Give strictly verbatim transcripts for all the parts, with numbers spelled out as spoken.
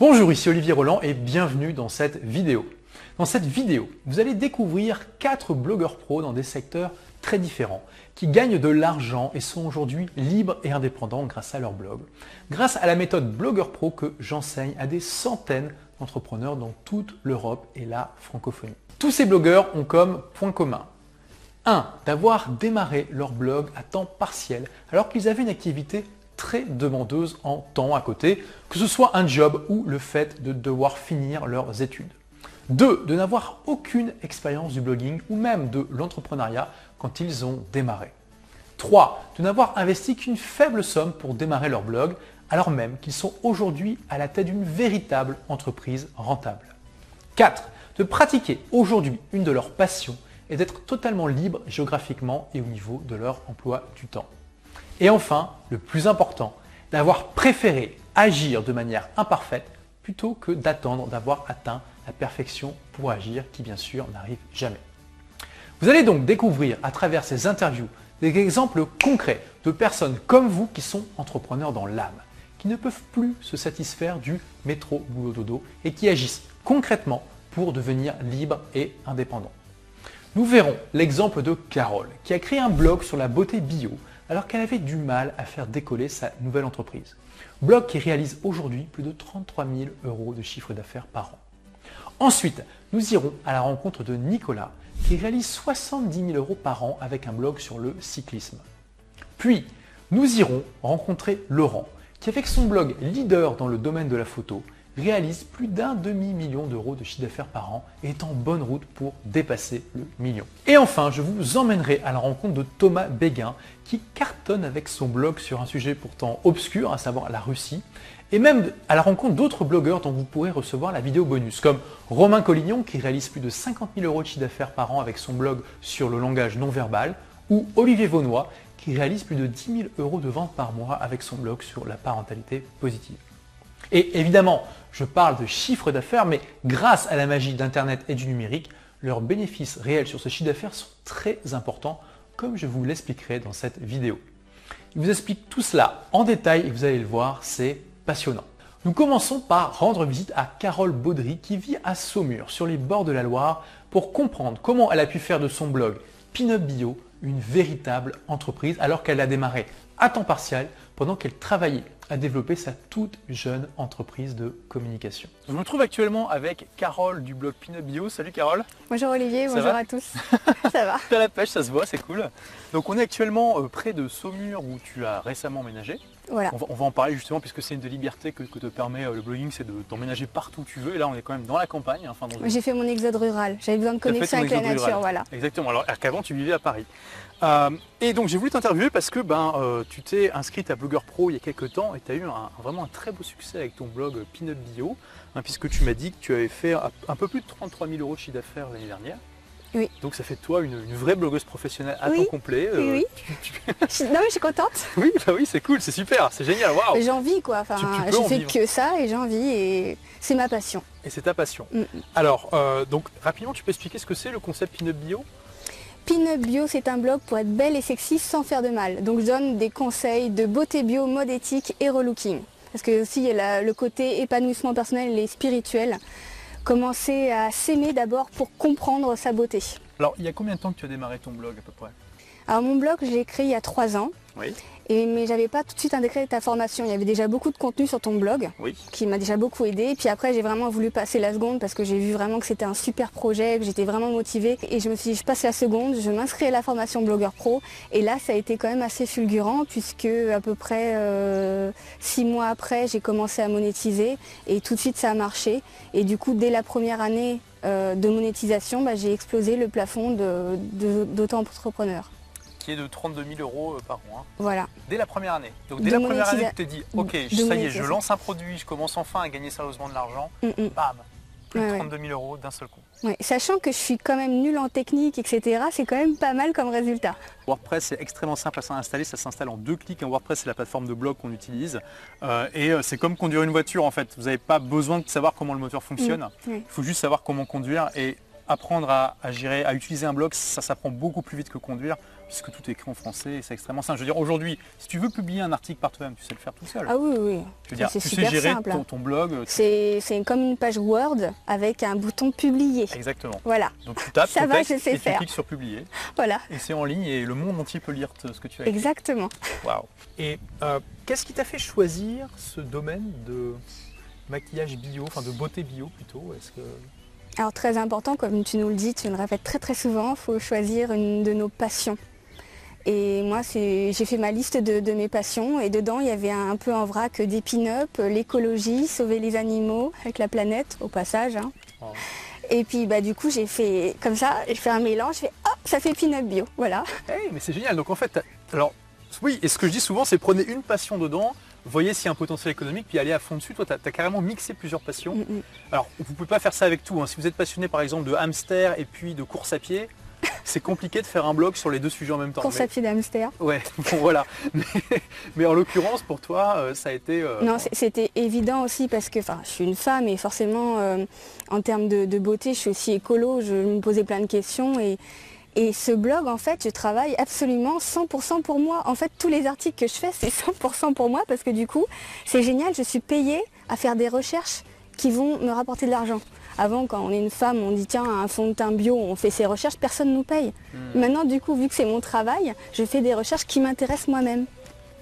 Bonjour, ici Olivier Roland et bienvenue dans cette vidéo. Dans cette vidéo, vous allez découvrir quatre blogueurs pros dans des secteurs très différents qui gagnent de l'argent et sont aujourd'hui libres et indépendants grâce à leur blog, grâce à la méthode Blogger Pro que j'enseigne à des centaines d'entrepreneurs dans toute l'Europe et la francophonie. Tous ces blogueurs ont comme point commun un d'avoir démarré leur blog à temps partiel alors qu'ils avaient une activité très demandeuse en temps à côté, que ce soit un job ou le fait de devoir finir leurs études. deux De n'avoir aucune expérience du blogging ou même de l'entrepreneuriat quand ils ont démarré. trois De n'avoir investi qu'une faible somme pour démarrer leur blog, alors même qu'ils sont aujourd'hui à la tête d'une véritable entreprise rentable. quatre De pratiquer aujourd'hui une de leurs passions et d'être totalement libre géographiquement et au niveau de leur emploi du temps. Et enfin, le plus important, d'avoir préféré agir de manière imparfaite plutôt que d'attendre d'avoir atteint la perfection pour agir, qui bien sûr n'arrive jamais. Vous allez donc découvrir à travers ces interviews des exemples concrets de personnes comme vous qui sont entrepreneurs dans l'âme, qui ne peuvent plus se satisfaire du métro boulot dodo et qui agissent concrètement pour devenir libres et indépendants. Nous verrons l'exemple de Carole qui a créé un blog sur la beauté bio alors qu'elle avait du mal à faire décoller sa nouvelle entreprise. Blog qui réalise aujourd'hui plus de trente-trois mille euros de chiffre d'affaires par an. Ensuite, nous irons à la rencontre de Nicolas qui réalise soixante-dix mille euros par an avec un blog sur le cyclisme. Puis, nous irons rencontrer Laurent qui, avec son blog leader dans le domaine de la photo, réalise plus d'un demi-million d'euros de chiffre d'affaires par an et est en bonne route pour dépasser le million. Et enfin, je vous emmènerai à la rencontre de Thomas Béguin qui cartonne avec son blog sur un sujet pourtant obscur, à savoir la Russie, et même à la rencontre d'autres blogueurs dont vous pourrez recevoir la vidéo bonus, comme Romain Collignon qui réalise plus de cinquante mille euros de chiffre d'affaires par an avec son blog sur le langage non-verbal, ou Olivier Vaunois qui réalise plus de dix mille euros de ventes par mois avec son blog sur la parentalité positive. Et évidemment, je parle de chiffre d'affaires, mais grâce à la magie d'Internet et du numérique, leurs bénéfices réels sur ce chiffre d'affaires sont très importants, comme je vous l'expliquerai dans cette vidéo. Il vous explique tout cela en détail et vous allez le voir, c'est passionnant. Nous commençons par rendre visite à Carole Baudry qui vit à Saumur, sur les bords de la Loire, pour comprendre comment elle a pu faire de son blog Pin-Up Bio une véritable entreprise alors qu'elle a démarré à temps partiel pendant qu'elle travaillait à développer sa toute jeune entreprise de communication. Je me trouve actuellement avec Carole du blog Pin-Up Bio. Salut Carole. Bonjour Olivier, ça bonjour à tous. Ça va. T'as la pêche, ça se voit, c'est cool. Donc on est actuellement près de Saumur où tu as récemment emménagé. Voilà. On va, on va en parler justement puisque c'est une des libertés que, que te permet le blogging, c'est d'emménager de, partout où tu veux. Et là on est quand même dans la campagne. Hein, enfin, j'ai fait mon exode rural, j'avais besoin de connexion avec la nature. Rural. Voilà. Exactement, alors qu'avant tu vivais à Paris. Euh, et donc j'ai voulu t'interviewer parce que ben, euh, tu t'es inscrite à Blogger Pro il y a quelques temps et tu as eu un, vraiment un très beau succès avec ton blog Pin-Up Bio, hein, puisque tu m'as dit que tu avais fait un peu plus de trente-trois mille euros de chiffre d'affaires l'année dernière. Oui. Donc ça fait de toi une, une vraie blogueuse professionnelle à oui. temps complet. Euh... Oui, oui. Non mais je suis contente. Oui, bah oui, c'est cool, c'est super, c'est génial, waouh. J'ai envie quoi, enfin, tu, tu je en fais vivre. que ça et j'ai envie et c'est ma passion. Et c'est ta passion. Mm. Alors, euh, donc rapidement tu peux expliquer ce que c'est le concept Pin-Up Bio? Pin-Up Bio, c'est un blog pour être belle et sexy sans faire de mal. Donc je donne des conseils de beauté bio, mode éthique et relooking. Parce que aussi il y a la, le côté épanouissement personnel et spirituel. Commencer à s'aimer d'abord pour comprendre sa beauté. Alors il y a combien de temps que tu as démarré ton blog à peu près? Alors mon blog, je l'ai créé il y a trois ans. Oui. Et, mais je n'avais pas tout de suite intégré ta formation. Il y avait déjà beaucoup de contenu sur ton blog, oui, qui m'a déjà beaucoup aidé. Et puis après, j'ai vraiment voulu passer la seconde parce que j'ai vu vraiment que c'était un super projet, que j'étais vraiment motivée. Et je me suis dit, je passe la seconde, je m'inscris à la formation Blogger Pro. Et là, ça a été quand même assez fulgurant puisque à peu près euh, six mois après, j'ai commencé à monétiser. Et tout de suite, ça a marché. Et du coup, dès la première année euh, de monétisation, bah, j'ai explosé le plafond d'auto-entrepreneur. De trente-deux mille euros par an. Hein. Voilà. Dès la première année. Donc dès de la première année, tu t'es dit, ok, ça y est, je lance un produit, je commence enfin à gagner sérieusement de l'argent. Mm -mm. Bam, plus ouais, de trente-deux mille euros d'un seul coup. Ouais. Sachant que je suis quand même nulle en technique, et cetera, c'est quand même pas mal comme résultat. WordPress, c'est extrêmement simple à installer, ça s'installe en deux clics. WordPress, c'est la plateforme de blog qu'on utilise. Euh, et c'est comme conduire une voiture, en fait. Vous n'avez pas besoin de savoir comment le moteur fonctionne. Mm. Il faut juste savoir comment conduire et apprendre à, à gérer, à utiliser un blog. Ça s'apprend beaucoup plus vite que conduire. puisque tout est écrit en français et c'est extrêmement simple. Je veux dire, aujourd'hui, si tu veux publier un article par toi-même, tu sais le faire tout seul. Ah oui, oui. Je veux dire, tu sais gérer ton, ton blog. Tu... C'est comme une page Word avec un bouton publier. Exactement. Voilà. Donc tu tapes, ça va, je sais et faire. Tu cliques sur publier. Voilà. Et c'est en ligne et le monde entier peut lire ce que tu as écrit. Exactement. Waouh. Et euh, qu'est-ce qui t'a fait choisir ce domaine de maquillage bio, enfin de beauté bio plutôt? Est-ce que... Alors très important, comme tu nous le dis, tu le répètes très très souvent, il faut choisir une de nos passions. Et moi, j'ai fait ma liste de, de mes passions et dedans, il y avait un, un peu en vrac des pin-up, l'écologie, sauver les animaux avec la planète, au passage. Hein. Oh. Et puis bah, du coup, j'ai fait comme ça, j'ai fait un mélange, je fais hop, ça fait Pin-Up Bio, voilà. Hey, mais c'est génial, donc en fait, alors oui, et ce que je dis souvent, c'est prenez une passion dedans, voyez s'il y a un potentiel économique, puis aller à fond dessus. Toi, tu as, as carrément mixé plusieurs passions. Mm-hmm. Alors, vous ne pouvez pas faire ça avec tout. Hein. Si vous êtes passionné, par exemple, de hamster et puis de course à pied, c'est compliqué de faire un blog sur les deux sujets en même temps. Course mais... à pied d'hamster. Ouais, bon, voilà. Mais, mais en l'occurrence, pour toi, euh, ça a été... Euh... Non, c'était évident aussi parce que je suis une femme et forcément, euh, en termes de, de beauté, je suis aussi écolo. Je me posais plein de questions et... Et ce blog, en fait, je travaille absolument cent pour cent pour moi. En fait, tous les articles que je fais, c'est cent pour cent pour moi parce que du coup, c'est génial, je suis payée à faire des recherches qui vont me rapporter de l'argent. Avant, quand on est une femme, on dit tiens, un fond de teint bio, on fait ses recherches, personne ne nous paye. Mmh. Maintenant, du coup, vu que c'est mon travail, je fais des recherches qui m'intéressent moi-même.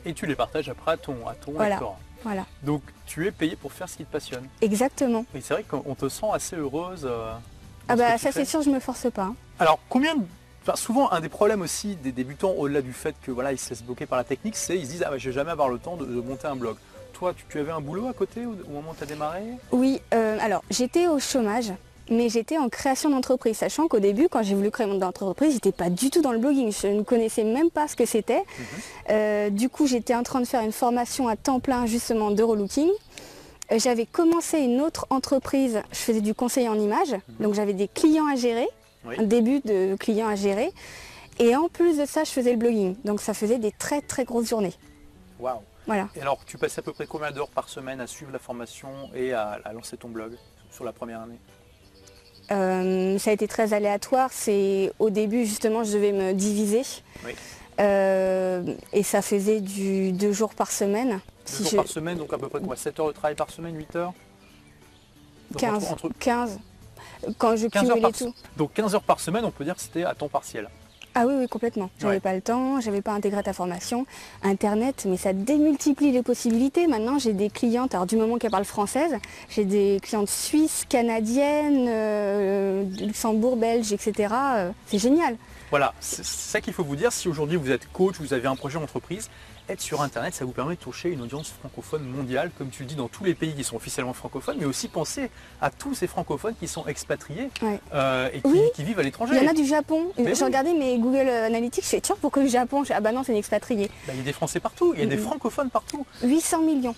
Et tu les partages après à ton, à ton voilà. Accord. Voilà. Donc, tu es payée pour faire ce qui te passionne. Exactement. Et c'est vrai qu'on te sent assez heureuse. Euh, ah bah, ça c'est sûr, je me force pas. Alors, combien de... Enfin, souvent, un des problèmes aussi des débutants, au-delà du fait que voilà, ils se laissent bloquer par la technique, c'est ils se disent ah, bah, je vais jamais avoir le temps de, de monter un blog. Toi, tu, tu avais un boulot à côté au, au moment où tu as démarré? Oui, euh, alors j'étais au chômage, mais j'étais en création d'entreprise, sachant qu'au début, quand j'ai voulu créer mon entreprise, j'étais pas du tout dans le blogging, je ne connaissais même pas ce que c'était. Mm-hmm. euh, du coup, j'étais en train de faire une formation à temps plein justement de relooking. Euh, j'avais commencé une autre entreprise, je faisais du conseil en images, mm-hmm. donc j'avais des clients à gérer. Oui. Un début de clients à gérer. Et en plus de ça, je faisais le blogging. Donc ça faisait des très très grosses journées. Waouh. Voilà. Et alors, tu passais à peu près combien d'heures par semaine à suivre la formation et à, à lancer ton blog sur la première année? euh, Ça a été très aléatoire. C'est au début, justement, je devais me diviser. Oui. Euh, et ça faisait du deux jours par semaine. Deux si jours je... par semaine, donc à peu près quoi, sept heures de travail par semaine, huit heures, donc quinze. Entre... quinze. Quand je cumulais tout. Donc quinze heures par semaine, on peut dire que c'était à temps partiel. Ah oui, oui, complètement. J'avais ouais. pas le temps, j'avais pas intégré ta formation. Internet, mais ça démultiplie les possibilités. Maintenant, j'ai des clientes, alors du moment qu'elles parlent française, j'ai des clientes suisses, canadiennes, euh, Luxembourg, belges, et cetera. C'est génial. Voilà, c'est ça qu'il faut vous dire. Si aujourd'hui vous êtes coach, vous avez un projet d'entreprise, être sur Internet, ça vous permet de toucher une audience francophone mondiale, comme tu le dis, dans tous les pays qui sont officiellement francophones, mais aussi penser à tous ces francophones qui sont expatriés ouais. euh, et qui, oui. qui vivent à l'étranger. Il y en a du Japon. Mais je oui. regardais mes Google Analytics, je fais tiens, pourquoi le Japon? Ah bah non, c'est une expatriée. Bah, il y a des Français partout, il y a mm-hmm. des francophones partout. huit cents millions.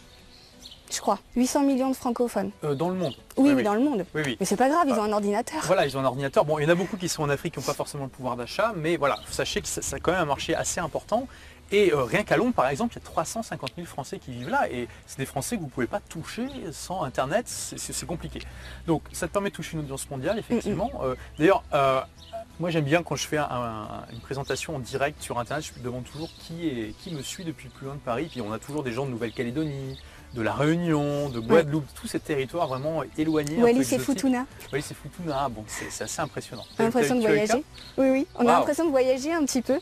Je crois, huit cents millions de francophones. Euh, dans le monde. Oui, ah, oui, dans le monde. Oui, oui. Mais c'est pas grave, ils ah. ont un ordinateur. Voilà, ils ont un ordinateur. Bon, il y en a beaucoup qui sont en Afrique qui n'ont pas forcément le pouvoir d'achat, mais voilà, sachez que c'est quand même un marché assez important. Et euh, rien qu'à Londres, par exemple, il y a trois cent cinquante mille Français qui vivent là, et c'est des Français que vous ne pouvez pas toucher sans Internet, c'est compliqué. Donc, ça te permet de toucher une audience mondiale, effectivement. Mm-hmm. euh, D'ailleurs, euh, moi j'aime bien quand je fais un, un, une présentation en direct sur Internet, je me demande toujours qui, est, qui me suit depuis plus loin de Paris, puis on a toujours des gens de Nouvelle-Calédonie, de La Réunion, de Guadeloupe, oui. tous ces territoires vraiment éloignés. Wallis-et-Futuna. Wallis-et-Futuna, bon, c'est assez impressionnant. On a l'impression de voyager. Oui, oui, on wow. a l'impression de voyager un petit peu.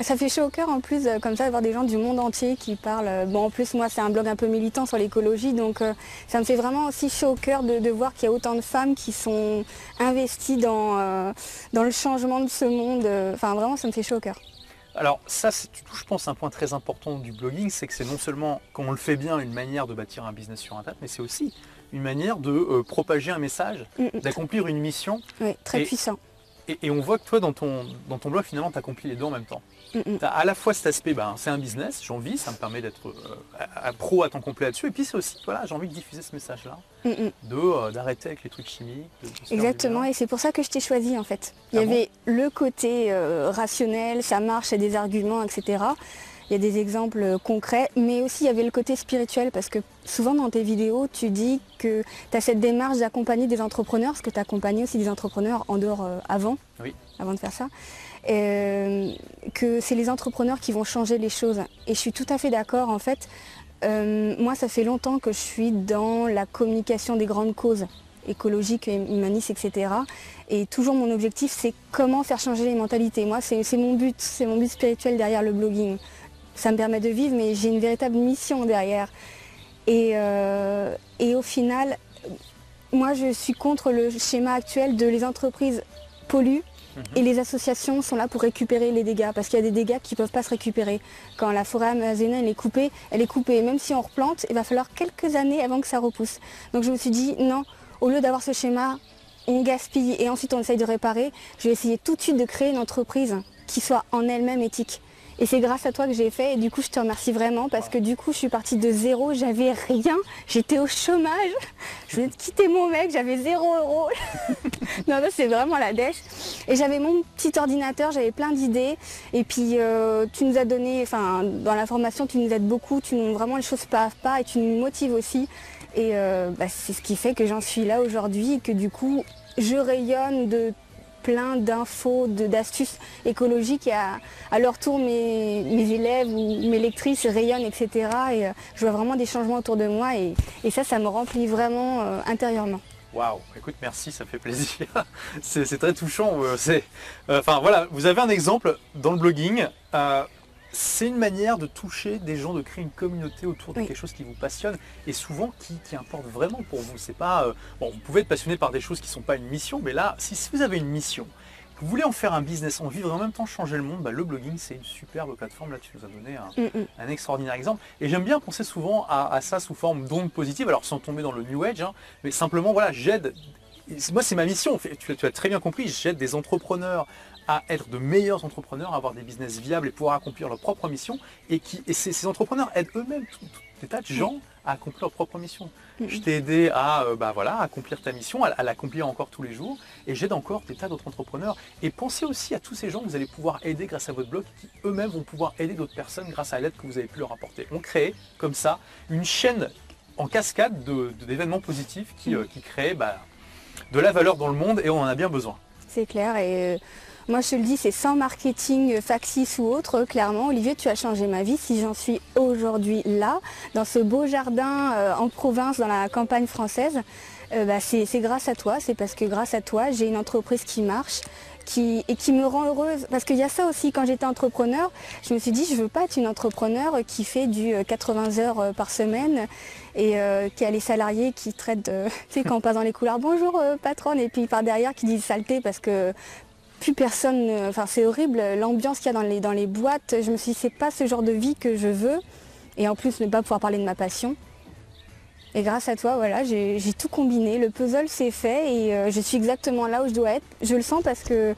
Ça fait chaud au cœur en plus, comme ça, d'avoir des gens du monde entier qui parlent. Bon, en plus, moi, c'est un blog un peu militant sur l'écologie, donc euh, ça me fait vraiment aussi chaud au cœur de, de voir qu'il y a autant de femmes qui sont investies dans, euh, dans le changement de ce monde. Enfin, vraiment, ça me fait chaud au cœur. Alors ça, tu touches, je pense, un point très important du blogging, c'est que c'est non seulement, quand on le fait bien, une manière de bâtir un business sur Internet, mais c'est aussi une manière de euh, propager un message, mmh, d'accomplir une mission. Oui, très et, puissant. Et, et on voit que toi, dans ton, dans ton blog, finalement, tu accomplis les deux en même temps. Mmh. Tu as à la fois cet aspect, ben, c'est un business, j'en vis, ça me permet d'être euh, à, à pro à temps complet là-dessus, et puis c'est aussi, voilà, j'ai envie de diffuser ce message-là, mmh, de euh, d'arrêter avec les trucs chimiques. De, de Exactement, et c'est pour ça que je t'ai choisi, en fait. Il ah y bon avait le côté euh, rationnel, ça marche, il y a des arguments, et cetera. Il y a des exemples concrets, mais aussi il y avait le côté spirituel, parce que souvent dans tes vidéos, tu dis que tu as cette démarche d'accompagner des entrepreneurs, parce que tu accompagnes aussi des entrepreneurs en dehors euh, avant. Oui. avant de faire ça, euh, que c'est les entrepreneurs qui vont changer les choses. Et je suis tout à fait d'accord, en fait. Euh, moi, ça fait longtemps que je suis dans la communication des grandes causes écologiques, humanistes, et cetera. Et toujours mon objectif, c'est comment faire changer les mentalités. Moi, c'est mon but, c'est mon but spirituel derrière le blogging. Ça me permet de vivre, mais j'ai une véritable mission derrière. Et, euh, et au final, moi, je suis contre le schéma actuel de les entreprises polluent et les associations sont là pour récupérer les dégâts, parce qu'il y a des dégâts qui ne peuvent pas se récupérer. Quand la forêt amazonienne est coupée, elle est coupée. Même si on replante, il va falloir quelques années avant que ça repousse. Donc je me suis dit, non, au lieu d'avoir ce schéma, on gaspille et ensuite on essaye de réparer, je vais essayer tout de suite de créer une entreprise qui soit en elle-même éthique. Et c'est grâce à toi que j'ai fait, et du coup je te remercie vraiment, parce que du coup je suis partie de zéro, j'avais rien, j'étais au chômage, je venais de quitter mon mec, j'avais zéro euro. Non, non, c'est vraiment la dèche. Et j'avais mon petit ordinateur, j'avais plein d'idées, et puis euh, tu nous as donné, enfin dans la formation tu nous aides beaucoup, tu nous montres vraiment les choses pas à pas, et tu nous motives aussi. Et euh, bah, c'est ce qui fait que j'en suis là aujourd'hui, et que du coup je rayonne de plein d'infos, d'astuces écologiques, et à, à leur tour mes, mes élèves ou mes lectrices rayonnent, et cetera. Et euh, je vois vraiment des changements autour de moi, et, et ça, ça me remplit vraiment euh, intérieurement. Waouh, écoute, merci, ça fait plaisir. C'est très touchant. Enfin euh, voilà, vous avez un exemple dans le blogging. Euh, C'est une manière de toucher des gens, de créer une communauté autour de oui. quelque chose qui vous passionne et souvent qui, qui importe vraiment pour vous. C'est pas, euh, bon, vous pouvez être passionné par des choses qui ne sont pas une mission, mais là, si, si vous avez une mission, vous voulez en faire un business, en vivre et en même temps changer le monde, bah, le blogging, c'est une superbe plateforme. Là, tu nous as donné un, mm-hmm. un extraordinaire exemple. Et j'aime bien penser souvent à, à ça sous forme d'onde positive, alors sans tomber dans le New Age, hein, mais simplement, voilà, j'aide. Moi, c'est ma mission. Tu, tu as très bien compris, j'aide des entrepreneurs à être de meilleurs entrepreneurs, à avoir des business viables et pouvoir accomplir leur propre mission. Et, qui, et ces, ces entrepreneurs aident eux-mêmes tout, tout des tas de gens à accomplir leur propre mission. Mmh. Je t'ai aidé à, euh, bah voilà, à accomplir ta mission, à, à l'accomplir encore tous les jours. Et j'aide encore des tas d'autres entrepreneurs. Et pensez aussi à tous ces gens que vous allez pouvoir aider grâce à votre blog, qui eux-mêmes vont pouvoir aider d'autres personnes grâce à l'aide que vous avez pu leur apporter. On crée comme ça une chaîne en cascade d'événements positifs qui, mmh. euh, qui créent bah, de la valeur dans le monde, et on en a bien besoin. C'est clair. Et... moi, je te le dis, c'est sans marketing, factice ou autre. Clairement, Olivier, tu as changé ma vie. Si j'en suis aujourd'hui là, dans ce beau jardin euh, en province, dans la campagne française, euh, bah, c'est grâce à toi. C'est parce que grâce à toi, j'ai une entreprise qui marche qui, et qui me rend heureuse. Parce qu'il y a ça aussi, quand j'étais entrepreneur, je me suis dit, je ne veux pas être une entrepreneur qui fait du quatre-vingts heures par semaine et euh, qui a les salariés qui traitent, euh, tu sais, quand on passe dans les couloirs, bonjour euh, patronne, et puis par derrière qui disent saleté parce que... plus personne, enfin c'est horrible l'ambiance qu'il y a dans les, dans les boîtes. Je me suis dit, c'est pas ce genre de vie que je veux, et en plus ne pas pouvoir parler de ma passion. Et grâce à toi, voilà, j'ai tout combiné, le puzzle s'est fait, et euh, je suis exactement là où je dois être. Je le sens parce que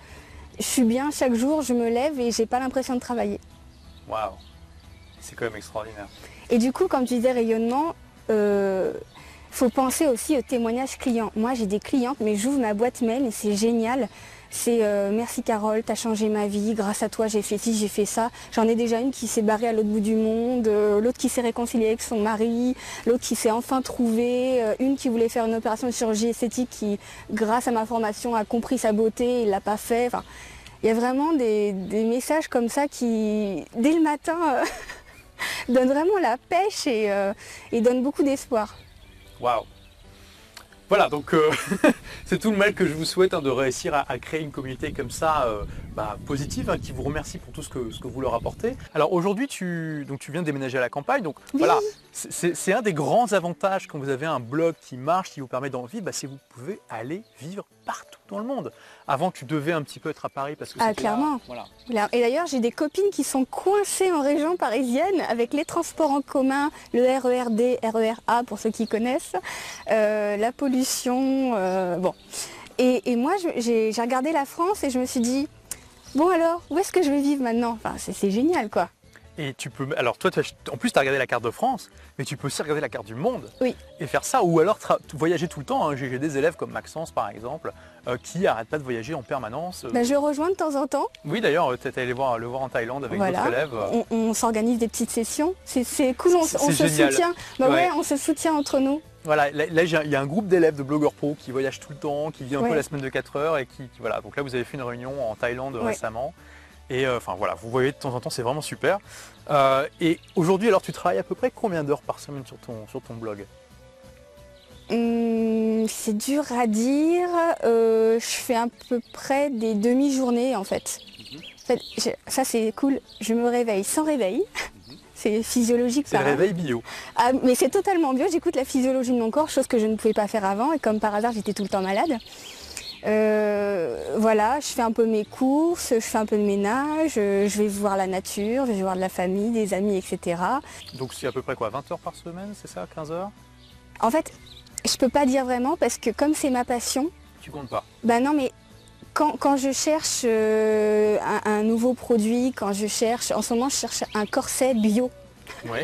je suis bien chaque jour, je me lève et j'ai pas l'impression de travailler. Waouh, c'est quand même extraordinaire. Et du coup, comme tu disais rayonnement, euh, faut penser aussi au témoignage client. Moi j'ai des clientes, mais j'ouvre ma boîte mail et c'est génial. C'est euh, merci Carole, t'as changé ma vie, grâce à toi j'ai fait ci, j'ai fait ça. J'en ai déjà une qui s'est barrée à l'autre bout du monde, euh, l'autre qui s'est réconciliée avec son mari, l'autre qui s'est enfin trouvée, euh, une qui voulait faire une opération de chirurgie esthétique qui, grâce à ma formation, a compris sa beauté et l'a pas fait. Enfin, il y a vraiment des, des messages comme ça qui, dès le matin, euh, donnent vraiment la pêche et, euh, et donnent beaucoup d'espoir. Waouh! Voilà, donc euh, c'est tout le mal que je vous souhaite, hein, de réussir à, à créer une communauté comme ça, euh, bah, positive, hein, qui vous remercie pour tout ce que, ce que vous leur apportez. Alors aujourd'hui, tu, donc, tu viens de déménager à la campagne, donc oui. voilà, c'est un des grands avantages quand vous avez un blog qui marche, qui vous permet d'en vivre, bah, c'est que vous pouvez aller vivre partout dans le monde. Avant, tu devais un petit peu être à Paris parce que c'était... Ah, clairement. Là, voilà. Et d'ailleurs, j'ai des copines qui sont coincées en région parisienne avec les transports en commun, le R E R D, R E R A pour ceux qui connaissent, euh, la pollution, euh, bon. Et, et moi, j'ai regardé la France et je me suis dit, bon alors, où est-ce que je vais vivre maintenant? Enfin, c'est génial, quoi. Et tu peux, alors toi, en plus, tu as regardé la carte de France, mais tu peux aussi regarder la carte du monde, oui. et faire ça, ou alors voyager tout le temps. Hein. J'ai des élèves comme Maxence, par exemple, euh, qui n'arrêtent pas de voyager en permanence. Euh... Ben, je le rejoins de temps en temps. Oui, d'ailleurs, tu es allé voir, le voir en Thaïlande avec voilà. d'autres élèves. Euh... On, on s'organise des petites sessions. C'est cool, on, on se soutient. Ben, ouais. Ouais, on se soutient entre nous. Voilà, là, là il y a un groupe d'élèves de Blogger Pro qui voyagent tout le temps, qui vit un ouais. peu la semaine de quatre heures et qui, qui voilà. Donc là vous avez fait une réunion en Thaïlande ouais. récemment. Et enfin euh, voilà, vous voyez de temps en temps, c'est vraiment super. Euh, et aujourd'hui alors tu travailles à peu près combien d'heures par semaine sur ton, sur ton blog? Hum, c'est dur à dire, euh, je fais à peu près des demi-journées en fait. Mm-hmm. en fait je, ça c'est cool, je me réveille sans réveil. Mm-hmm. C'est physiologique. C'est le réveil bio. Ah, mais c'est totalement bio, j'écoute la physiologie de mon corps, chose que je ne pouvais pas faire avant et comme par hasard j'étais tout le temps malade. Euh, voilà, je fais un peu mes courses, je fais un peu de ménage, je vais voir la nature, je vais voir de la famille, des amis, et cetera. Donc c'est à peu près quoi, vingt heures par semaine, c'est ça, quinze heures? En fait, je peux pas dire vraiment parce que comme c'est ma passion... Tu comptes pas? Bah non, mais... Quand, quand je cherche euh, un, un nouveau produit, quand je cherche, en ce moment je cherche un corset bio. Oui,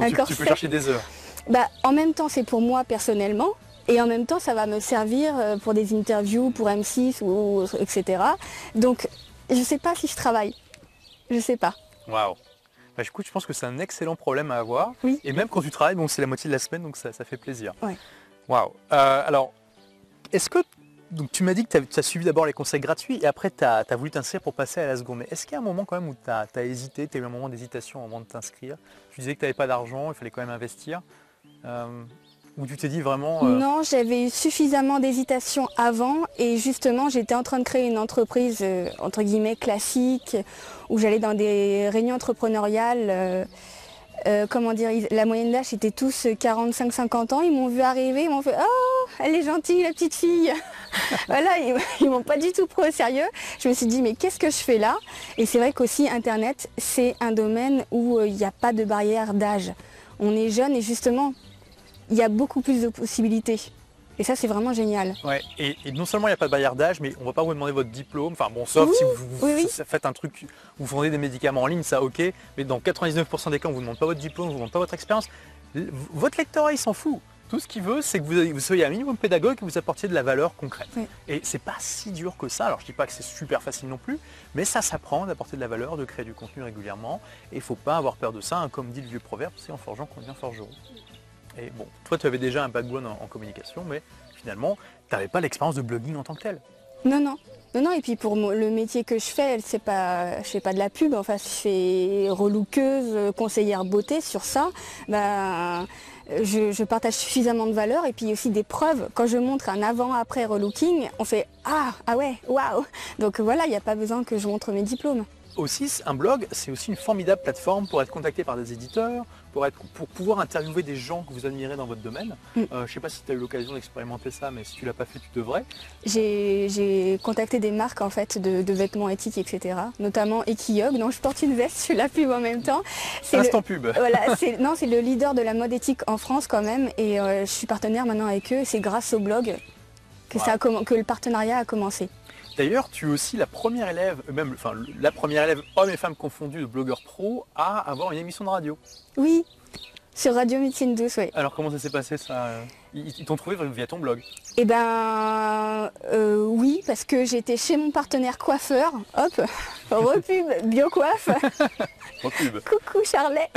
d'accord, tu, tu peux chercher des heures. Bah, en même temps c'est pour moi personnellement, et en même temps ça va me servir pour des interviews, pour M six, ou, et cetera. Donc je ne sais pas si je travaille, je ne sais pas. Waouh. Bah, écoute, je pense que c'est un excellent problème à avoir, oui. Et même quand tu travailles, bon, c'est la moitié de la semaine, donc ça, ça fait plaisir. Ouais. Waouh. Alors, est-ce que... Donc tu m'as dit que tu as suivi d'abord les conseils gratuits et après tu as, tu as voulu t'inscrire pour passer à la seconde. Mais est-ce qu'il y a un moment quand même où tu as, tu as hésité, tu as eu un moment d'hésitation avant de t'inscrire? Tu disais que tu n'avais pas d'argent, il fallait quand même investir. Euh, ou tu t'es dit vraiment... Euh... Non, j'avais eu suffisamment d'hésitation avant et justement j'étais en train de créer une entreprise euh, entre guillemets classique où j'allais dans des réunions entrepreneuriales. Euh, Euh, comment dire, la moyenne d'âge c'était tous quarante-cinq cinquante ans, ils m'ont vu arriver, ils m'ont fait « Oh, elle est gentille la petite fille !» Voilà, ils, ils m'ont pas du tout pris au sérieux. Je me suis dit « Mais qu'est-ce que je fais là ?» Et c'est vrai qu'aussi Internet, c'est un domaine où il euh, n'y a pas de barrière d'âge. On est jeune et justement, il y a beaucoup plus de possibilités. Et ça, c'est vraiment génial. Ouais, et, et non seulement il n'y a pas de barrière d'âge, mais on ne va pas vous demander votre diplôme. Enfin bon, sauf oui, si vous, vous oui, oui. faites un truc, vous vendez des médicaments en ligne, ça ok. Mais dans quatre-vingt-dix-neuf pour cent des cas, on ne vous demande pas votre diplôme, on ne vous demande pas votre expérience. Votre lectorat, il s'en fout. Tout ce qu'il veut, c'est que vous, vous soyez un minimum pédagogue et que vous apportiez de la valeur concrète. Oui. Et c'est pas si dur que ça. Alors, je dis pas que c'est super facile non plus, mais ça s'apprend d'apporter de la valeur, de créer du contenu régulièrement. Et il ne faut pas avoir peur de ça. Hein. Comme dit le vieux proverbe, c'est en forgeant qu'on devient forgeron. Et bon, toi tu avais déjà un background en, en communication, mais finalement, tu n'avais pas l'expérience de blogging en tant que telle. Non, non. Non, non. Et puis pour le métier que je fais, c'est pas, je ne fais pas de la pub, enfin je fais relookeuse, conseillère beauté sur ça. Bah, je, je partage suffisamment de valeur et puis aussi des preuves. Quand je montre un avant-après relooking, on fait « Ah, ah ouais, waouh !» Donc voilà, il n'y a pas besoin que je montre mes diplômes. Aussi, un blog, c'est aussi une formidable plateforme pour être contacté par des éditeurs, pour, être, pour pouvoir interviewer des gens que vous admirez dans votre domaine. Mm. Euh, je ne sais pas si tu as eu l'occasion d'expérimenter ça, mais si tu ne l'as pas fait, tu devrais. J'ai contacté des marques en fait, de, de vêtements éthiques, et cetera. Notamment Equiogue, dont je porte une veste, je suis la pub en même temps. C'est instant pub. Voilà, non, c'est le leader de la mode éthique en France quand même, et euh, je suis partenaire maintenant avec eux. C'est grâce au blog que, voilà. ça a, que le partenariat a commencé. D'ailleurs, tu es aussi la première élève, même, enfin, la première élève, hommes et femmes confondus, de Blogger Pro à avoir une émission de radio. Oui, sur Radio Médecine Douce, oui. Alors, comment ça s'est passé, ça? Ils t'ont trouvé via ton blog? Eh ben, euh, oui, parce que j'étais chez mon partenaire coiffeur, hop, repub, biocoiffe. Repub. Coucou Charlet.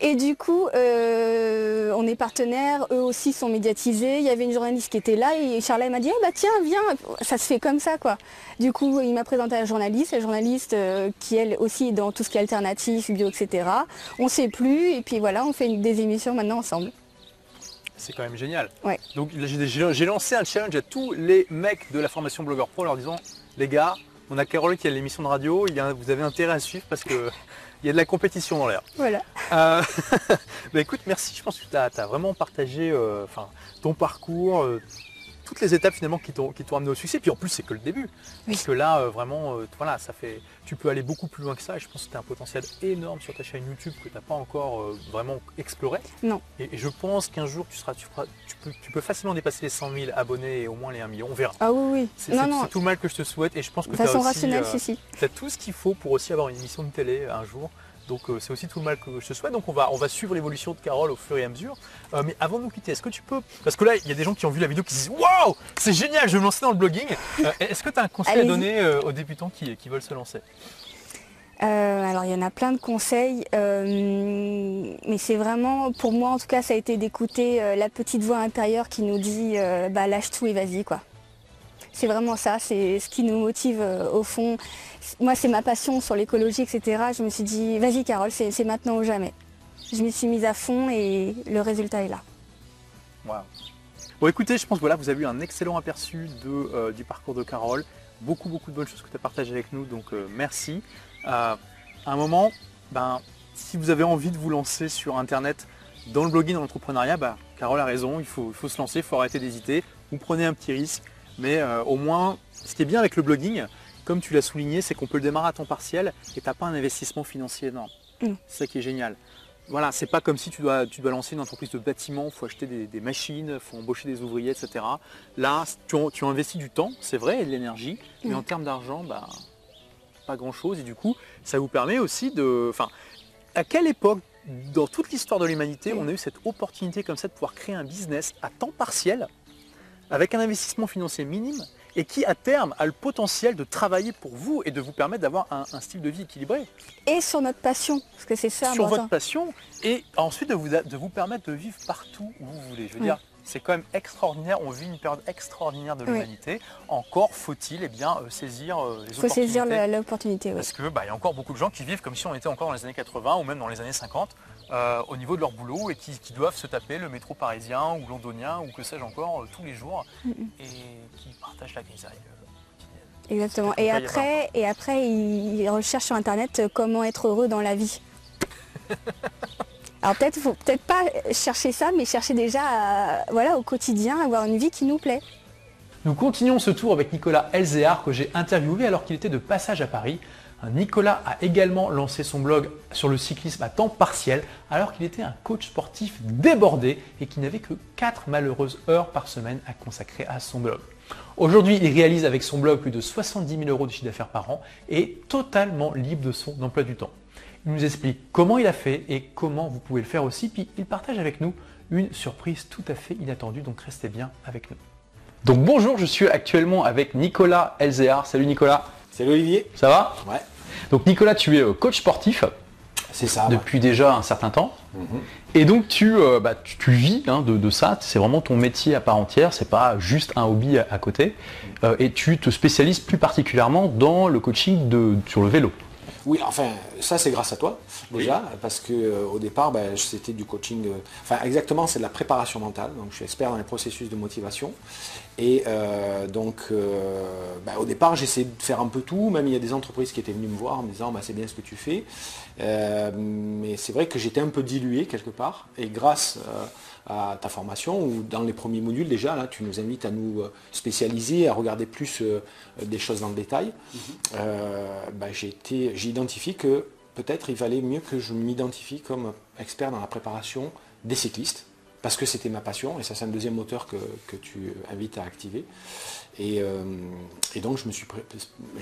Et du coup, euh, on est partenaires, eux aussi sont médiatisés, il y avait une journaliste qui était là et Charlet m'a dit eh « bah tiens, viens, ça se fait comme ça quoi ». Du coup, il m'a présenté à la journaliste, la journaliste euh, qui elle aussi est dans tout ce qui est alternatif, bio, et cetera. On ne sait plus et puis voilà, on fait des émissions maintenant ensemble. C'est quand même génial. Ouais. Donc j'ai lancé un challenge à tous les mecs de la formation Blogger Pro en leur disant « Les gars, on a Carole qui a l'émission de radio, il y a, vous avez intérêt à suivre parce qu'il y a de la compétition dans l'air. » Voilà. Euh, bah écoute, merci, je pense que tu as, as vraiment partagé euh, enfin, ton parcours, euh, toutes les étapes finalement qui t'ont amené au succès. Puis en plus, c'est que le début. Oui. Parce que là, euh, vraiment, euh, voilà, ça fait, tu peux aller beaucoup plus loin que ça. Et je pense que tu as un potentiel énorme sur ta chaîne YouTube que tu n'as pas encore euh, vraiment exploré. Non. Et, et je pense qu'un jour, tu, seras, tu, feras, tu, peux, tu peux facilement dépasser les cent mille abonnés et au moins les un million. On verra. Ah oui, oui. C'est tout le mal que je te souhaite. Et je pense que tu as, euh, si, si. as tout ce qu'il faut pour aussi avoir une émission de télé un jour. Donc euh, c'est aussi tout le mal que je te souhaite. Donc on va, on va suivre l'évolution de Carole au fur et à mesure. Euh, mais avant de nous quitter, est-ce que tu peux... Parce que là, il y a des gens qui ont vu la vidéo qui disent « Waouh, c'est génial, je vais me lancer dans le blogging ». Euh, Est-ce que tu as un conseil à donner euh, aux débutants qui, qui veulent se lancer ? Euh, alors il y en a plein de conseils, euh, mais c'est vraiment, pour moi en tout cas, ça a été d'écouter euh, la petite voix intérieure qui nous dit euh, bah, lâche tout et vas-y quoi. C'est vraiment ça, c'est ce qui nous motive euh, au fond. Moi c'est ma passion sur l'écologie, et cetera. Je me suis dit vas-y Carole, c'est maintenant ou jamais. Je m'y suis mise à fond et le résultat est là. Wow. Bon écoutez, je pense que voilà, vous avez eu un excellent aperçu de, euh, du parcours de Carole. Beaucoup, beaucoup de bonnes choses que tu as partagées avec nous, donc euh, merci. Euh, à un moment, ben, si vous avez envie de vous lancer sur Internet, dans le blogging, dans l'entrepreneuriat, ben, Carole a raison, il faut, il faut se lancer, il faut arrêter d'hésiter. Vous prenez un petit risque, mais euh, au moins, ce qui est bien avec le blogging, comme tu l'as souligné, c'est qu'on peut le démarrer à temps partiel et tu n'as pas un investissement financier énorme. Mmh. C'est ça qui est génial. Voilà, c'est pas comme si tu dois, tu dois lancer une entreprise de bâtiment, il faut acheter des, des machines, il faut embaucher des ouvriers, et cetera. Là, tu, tu investis du temps, c'est vrai, et de l'énergie, mais mmh. en termes d'argent, bah, pas grand-chose. Et du coup, ça vous permet aussi de... Enfin, à quelle époque, dans toute l'histoire de l'humanité, mmh. on a eu cette opportunité comme ça de pouvoir créer un business à temps partiel, avec un investissement financier minime, et qui, à terme, a le potentiel de travailler pour vous et de vous permettre d'avoir un, un style de vie équilibré. Et sur notre passion, parce que c'est ça. Sur votre passion, et ensuite de vous, de vous permettre de vivre partout où vous voulez. Je veux oui. dire, c'est quand même extraordinaire, on vit une période extraordinaire de l'humanité. Oui. Encore faut-il eh bien saisir les Faut opportunités. Il faut saisir l'opportunité, oui. Parce qu'il bah, y a encore beaucoup de gens qui vivent comme si on était encore dans les années quatre-vingt ou même dans les années cinquante, euh, au niveau de leur boulot, et qui, qui doivent se taper le métro parisien ou londonien ou que sais-je encore, euh, tous les jours, mm -hmm. et qui partagent la grisaille. Euh, Exactement. Et après, et après, ils recherchent sur Internet comment être heureux dans la vie. Alors peut-être faut peut-être pas chercher ça, mais chercher déjà à, voilà, au quotidien, avoir une vie qui nous plaît. Nous continuons ce tour avec Nicolas Elzéard que j'ai interviewé alors qu'il était de passage à Paris. Nicolas a également lancé son blog sur le cyclisme à temps partiel alors qu'il était un coach sportif débordé et qui n'avait que quatre malheureuses heures par semaine à consacrer à son blog. Aujourd'hui, il réalise avec son blog plus de soixante-dix mille euros de chiffre d'affaires par an et est totalement libre de son emploi du temps. Il nous explique comment il a fait et comment vous pouvez le faire aussi. Puis il partage avec nous une surprise tout à fait inattendue, donc restez bien avec nous. Donc bonjour, je suis actuellement avec Nicolas Elzéard. Salut Nicolas. Salut Olivier. Ça va? Ouais. Donc Nicolas, tu es coach sportif. C'est ça. Depuis ouais. déjà un certain temps. Mm-hmm. Et donc tu, euh, bah, tu, tu vis hein, de, de ça. C'est vraiment ton métier à part entière. C'est pas juste un hobby à, à côté. Euh, et tu te spécialises plus particulièrement dans le coaching de, sur le vélo. Oui, enfin, ça c'est grâce à toi, déjà, oui. parce que euh, au départ, ben, c'était du coaching, euh, enfin exactement, c'est de la préparation mentale, donc je suis expert dans les processus de motivation, et euh, donc euh, ben, au départ, j'essayais de faire un peu tout, même il y a des entreprises qui étaient venues me voir en me disant, bah, c'est bien ce que tu fais, euh, mais c'est vrai que j'étais un peu dilué quelque part, et grâce euh, à ta formation, ou dans les premiers modules déjà, là, tu nous invites à nous spécialiser, à regarder plus euh, des choses dans le détail. Mm-hmm. euh, bah, j'ai été, j'ai identifié que peut-être il valait mieux que je m'identifie comme expert dans la préparation des cyclistes, parce que c'était ma passion, et ça c'est un deuxième moteur que, que tu invites à activer. Et, euh, et donc je me suis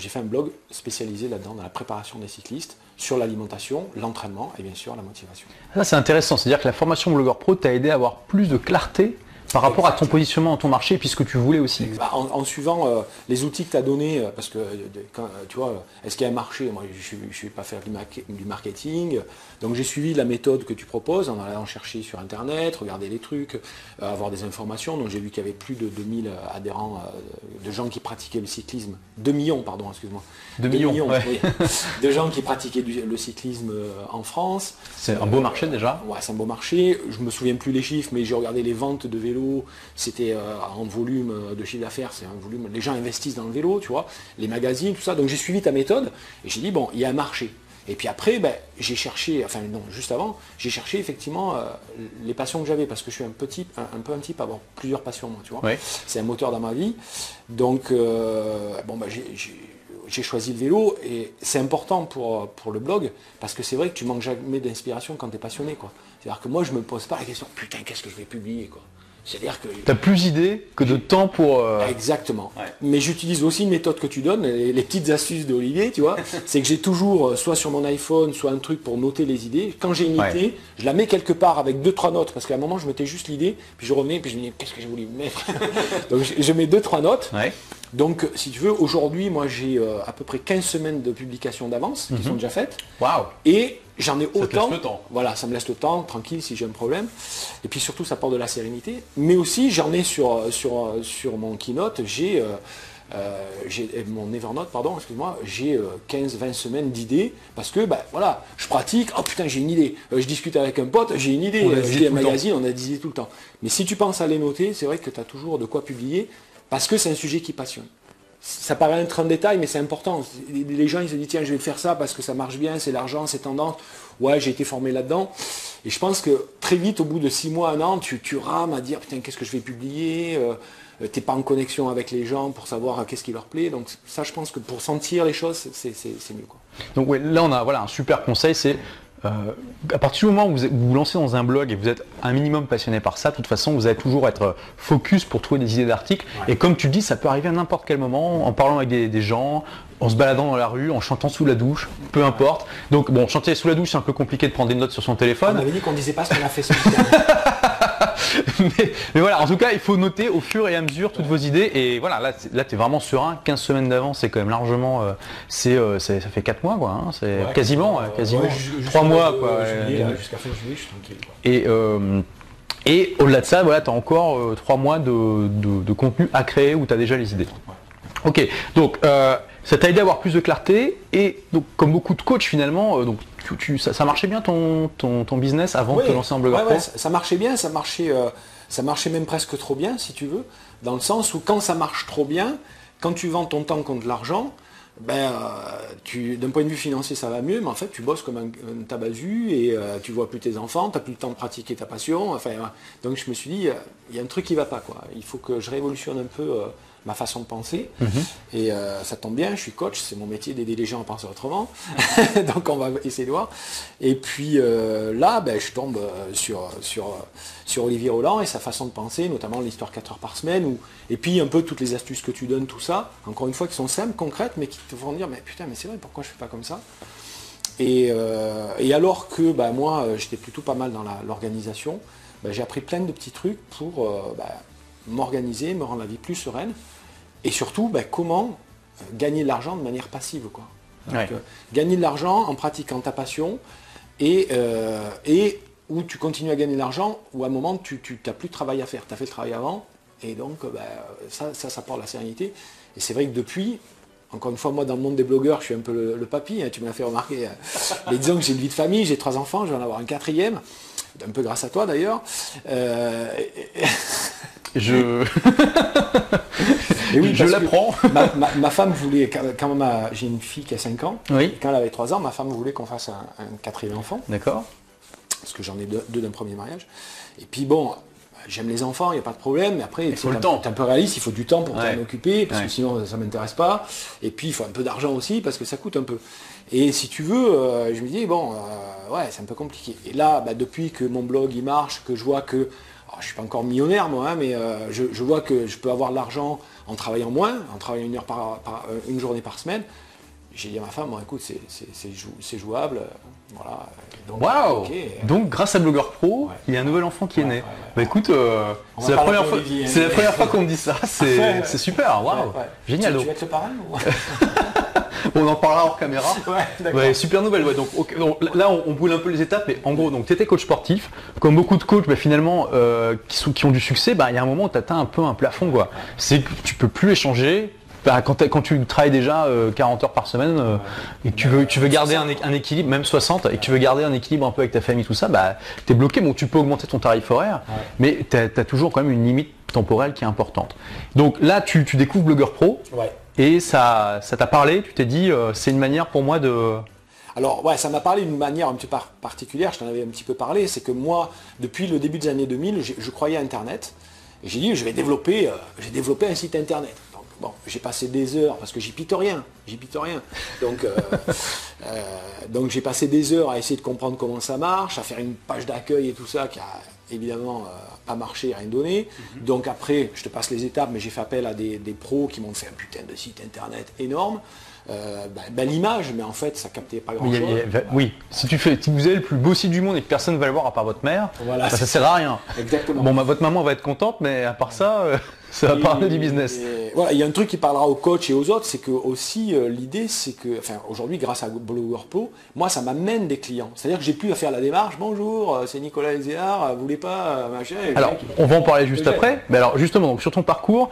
j'ai fait un blog spécialisé là-dedans, dans la préparation des cyclistes, sur l'alimentation, l'entraînement et bien sûr la motivation. Ça c'est intéressant, c'est-à-dire que la formation Blogger Pro t'a aidé à avoir plus de clarté par rapport Exactement. À ton positionnement, à ton marché, puis ce que tu voulais aussi. Bah, en, en suivant euh, les outils que tu as donnés, euh, parce que euh, quand, euh, tu vois, est-ce qu'il y a un marché? Moi, je ne suis pas faire du, ma du marketing, donc j'ai suivi la méthode que tu proposes en allant chercher sur Internet, regarder les trucs, euh, avoir des informations. Donc j'ai vu qu'il y avait plus de deux mille adhérents, euh, de gens qui pratiquaient le cyclisme, deux millions, pardon, excuse-moi. deux millions, ouais. oui, de gens qui pratiquaient du, le cyclisme euh, en France. C'est un beau euh, marché déjà. Ouais, c'est un beau marché. Je me souviens plus les chiffres, mais j'ai regardé les ventes de vélos. C'était euh, en volume de chiffre d'affaires, c'est un volume. Les gens investissent dans le vélo, tu vois, les magazines, tout ça. Donc j'ai suivi ta méthode et j'ai dit bon, il y a un marché. Et puis après, ben, j'ai cherché, enfin non, juste avant, j'ai cherché effectivement euh, les passions que j'avais, parce que je suis un petit, un, un peu un type à avoir plusieurs passions, moi, tu vois. Oui. C'est un moteur dans ma vie. Donc euh, bon, ben, j'ai, j'ai choisi le vélo et c'est important pour, pour le blog, parce que c'est vrai que tu manques jamais d'inspiration quand tu es passionné, quoi. C'est-à-dire que moi, je me pose pas la question putain, qu'est-ce que je vais publier, quoi. C'est-à-dire que tu as plus d'idées que de temps pour... Euh... Exactement. Ouais. Mais j'utilise aussi une méthode que tu donnes, les, les petites astuces d'Olivier, tu vois. C'est que j'ai toujours, soit sur mon iPhone, soit un truc pour noter les idées. Quand j'ai une ouais. idée, je la mets quelque part avec deux, trois notes. Parce qu'à un moment, je mettais juste l'idée, puis je revenais, puis je me dis, qu'est-ce que j'ai voulu mettre? Donc je mets deux, trois notes. Ouais. Donc, si tu veux, aujourd'hui, moi, j'ai euh, à peu près quinze semaines de publication d'avance mm-hmm. qui sont déjà faites. Waouh. Et j'en ai autant. Ça te laisse le temps. Voilà, ça me laisse le temps, tranquille, si j'ai un problème. Et puis surtout, ça porte de la sérénité. Mais aussi, j'en ai sur, sur, sur mon Keynote, j'ai... Euh, Euh, j'ai mon Evernote, pardon, excuse-moi, j'ai euh, quinze vingt semaines d'idées parce que bah, voilà, je pratique, oh putain j'ai une idée, euh, je discute avec un pote, j'ai une idée, je lis un magazine, on a des idées tout le temps. Mais si tu penses à les noter, c'est vrai que tu as toujours de quoi publier parce que c'est un sujet qui passionne. Ça paraît être un détail, mais c'est important. Les gens, ils se disent, tiens, je vais faire ça parce que ça marche bien, c'est l'argent, c'est tendance. Ouais, j'ai été formé là-dedans. Et je pense que très vite, au bout de six mois, un an, tu, tu rames à dire, putain, qu'est-ce que je vais publier? Euh, t'es pas en connexion avec les gens pour savoir euh, qu'est-ce qui leur plaît. Donc ça, je pense que pour sentir les choses, c'est mieux, quoi. Donc ouais, là, on a voilà, un super conseil, c'est... Euh, à partir du moment où vous vous lancez dans un blog et vous êtes un minimum passionné par ça, de toute façon vous allez toujours être focus pour trouver des idées d'articles. Ouais. Et comme tu dis, ça peut arriver à n'importe quel moment, en parlant avec des, des gens, en se baladant dans la rue, en chantant sous la douche, peu importe. Donc bon, chanter sous la douche, c'est un peu compliqué de prendre des notes sur son téléphone. On avait dit qu'on ne disait pas ce qu'on a fait ce mais, mais voilà, en tout cas, il faut noter au fur et à mesure toutes ouais. vos idées. Et voilà, là, là tu es vraiment serein. quinze semaines d'avance, c'est quand même largement... Euh, c'est, euh, ça fait quatre mois, quoi. Hein, c'est ouais, quasiment, euh, quasiment. Ouais, trois mois, quoi. Ouais, jusqu'à fin juillet, je suis tranquille, quoi. Et, euh, et au-delà de ça, voilà, tu as encore euh, trois mois de, de, de contenu à créer où tu as déjà les idées. Ouais. Ok, donc euh, ça t'a aidé à avoir plus de clarté. Et donc, comme beaucoup de coachs, finalement... Euh, donc, Tu, tu, ça, ça marchait bien ton, ton, ton business avant oui, de te lancer en Blogger Pro? Ouais, ouais, ça, ça marchait bien, ça marchait, euh, ça marchait même presque trop bien si tu veux, dans le sens où quand ça marche trop bien, quand tu vends ton temps contre l'argent, ben, euh, d'un point de vue financier ça va mieux, mais en fait tu bosses comme un, un tabasu et euh, tu vois plus tes enfants, tu n'as plus le temps de pratiquer ta passion. Enfin, donc je me suis dit, il y a un truc qui ne va pas, quoi. Il faut que je révolutionne un peu... Euh, ma façon de penser, mmh. et euh, ça tombe bien, je suis coach, c'est mon métier d'aider les gens à penser autrement, donc on va essayer de voir. Et puis euh, là, ben, je tombe sur, sur, sur Olivier Roland et sa façon de penser, notamment l'histoire quatre heures par semaine, où, et puis un peu toutes les astuces que tu donnes, tout ça, encore une fois, qui sont simples, concrètes, mais qui te font dire, mais putain, mais c'est vrai, pourquoi je fais pas comme ça? Et, euh, et alors que ben, moi, j'étais plutôt pas mal dans l'organisation, ben, j'ai appris plein de petits trucs pour... Euh, ben, m'organiser, me rendre la vie plus sereine et surtout ben, comment gagner de l'argent de manière passive, quoi. Donc, ouais. euh, gagner de l'argent en pratiquant ta passion et, euh, et où tu continues à gagner de l'argent où à un moment tu n'as plus de travail à faire, tu as fait le travail avant et donc ben, ça, ça, ça porte la sérénité. Et c'est vrai que depuis, encore une fois, moi dans le monde des blogueurs, je suis un peu le, le papy, hein, tu me l'as fait remarquer, hein. Mais disons que j'ai une vie de famille, j'ai trois enfants, je vais en avoir un quatrième, un peu grâce à toi d'ailleurs. Euh, et... Je, et oui, je l'apprends. Ma, ma, ma femme voulait, quand, quand j'ai une fille qui a cinq ans, oui. Et quand elle avait trois ans, ma femme voulait qu'on fasse un, un quatrième enfant. D'accord. Parce que j'en ai deux, deux d'un premier mariage. Et puis bon, j'aime les enfants, il n'y a pas de problème. Mais après, tu es un peu réaliste, il faut du temps pour ouais. t'en occuper, parce ouais. que sinon ça ne m'intéresse pas. Et puis il faut un peu d'argent aussi, parce que ça coûte un peu. Et si tu veux, euh, je me dis, bon, euh, ouais, c'est un peu compliqué. Et là, bah, depuis que mon blog il marche, que je vois que... Alors, je ne suis pas encore millionnaire moi, hein, mais euh, je, je vois que je peux avoir de l'argent en travaillant moins, en travaillant une, heure par, par, une journée par semaine. J'ai dit à ma femme, bon, écoute, c'est jou, jouable, voilà. Donc, wow. Okay. Donc grâce à Blogger Pro, ouais. il y a un nouvel enfant qui ouais, est né. Ouais, ouais, bah ouais. écoute, euh, c'est la, la première fois, c'est la première fois qu'on me dit ça, c'est ouais, ouais. super, waouh, wow. ouais, ouais. génial. Tu, tu vas être le parrain ou... On en parlera hors caméra. Ouais, ouais, super nouvelle. Ouais. Donc, okay, donc là, on, on brûle un peu les étapes, mais en gros, donc tu étais coach sportif. Comme beaucoup de coachs, bah, finalement, euh, qui, sont, qui ont du succès, bah, il y a un moment où tu atteins un peu un plafond, quoi. C'est que tu peux plus échanger. Bah, quand, quand tu travailles déjà euh, quarante heures par semaine euh, et que tu veux, tu veux garder un, un équilibre, même soixante, et que tu veux garder un équilibre un peu avec ta famille, tout ça, bah, tu es bloqué. Bon, tu peux augmenter ton tarif horaire, ouais. mais tu as, as toujours quand même une limite temporelle qui est importante. Donc là, tu, tu découvres Blogger Pro. Ouais. Et ça ça t'a parlé, tu t'es dit, euh, c'est une manière pour moi de... Alors, ouais, ça m'a parlé d'une manière un petit peu particulière, je t'en avais un petit peu parlé, c'est que moi, depuis le début des années deux mille, je, je croyais à Internet, et j'ai dit, je vais développer, euh, j'ai développé un site Internet. Donc, bon, j'ai passé des heures, parce que j'y pite rien, j'y pite rien. Donc, euh, euh, donc j'ai passé des heures à essayer de comprendre comment ça marche, à faire une page d'accueil et tout ça, qui a évidemment... Euh, pas marché, rien donné. Mm-hmm. Donc après, je te passe les étapes, mais j'ai fait appel à des, des pros qui m'ont fait un putain de site internet énorme. euh, bah, belle image, mais en fait ça captait pas grand chose. Oui, si tu fais, si vous avez le plus beau site du monde et que personne ne va le voir à part votre mère, voilà, bah, ça sert à rien. Exactement. Bon, bah, votre maman va être contente, mais à part ça, euh, ça va et, parler du business. Et, voilà, il y a un truc qui parlera aux coachs et aux autres, c'est que aussi euh, l'idée, c'est que, enfin aujourd'hui grâce à Blogger Pro, moi ça m'amène des clients. C'est-à-dire que j'ai pu faire la démarche, bonjour, c'est Nicolas Elzéard, vous voulez pas machin. Alors, on va en parler juste après. Mais alors justement, donc, sur ton parcours,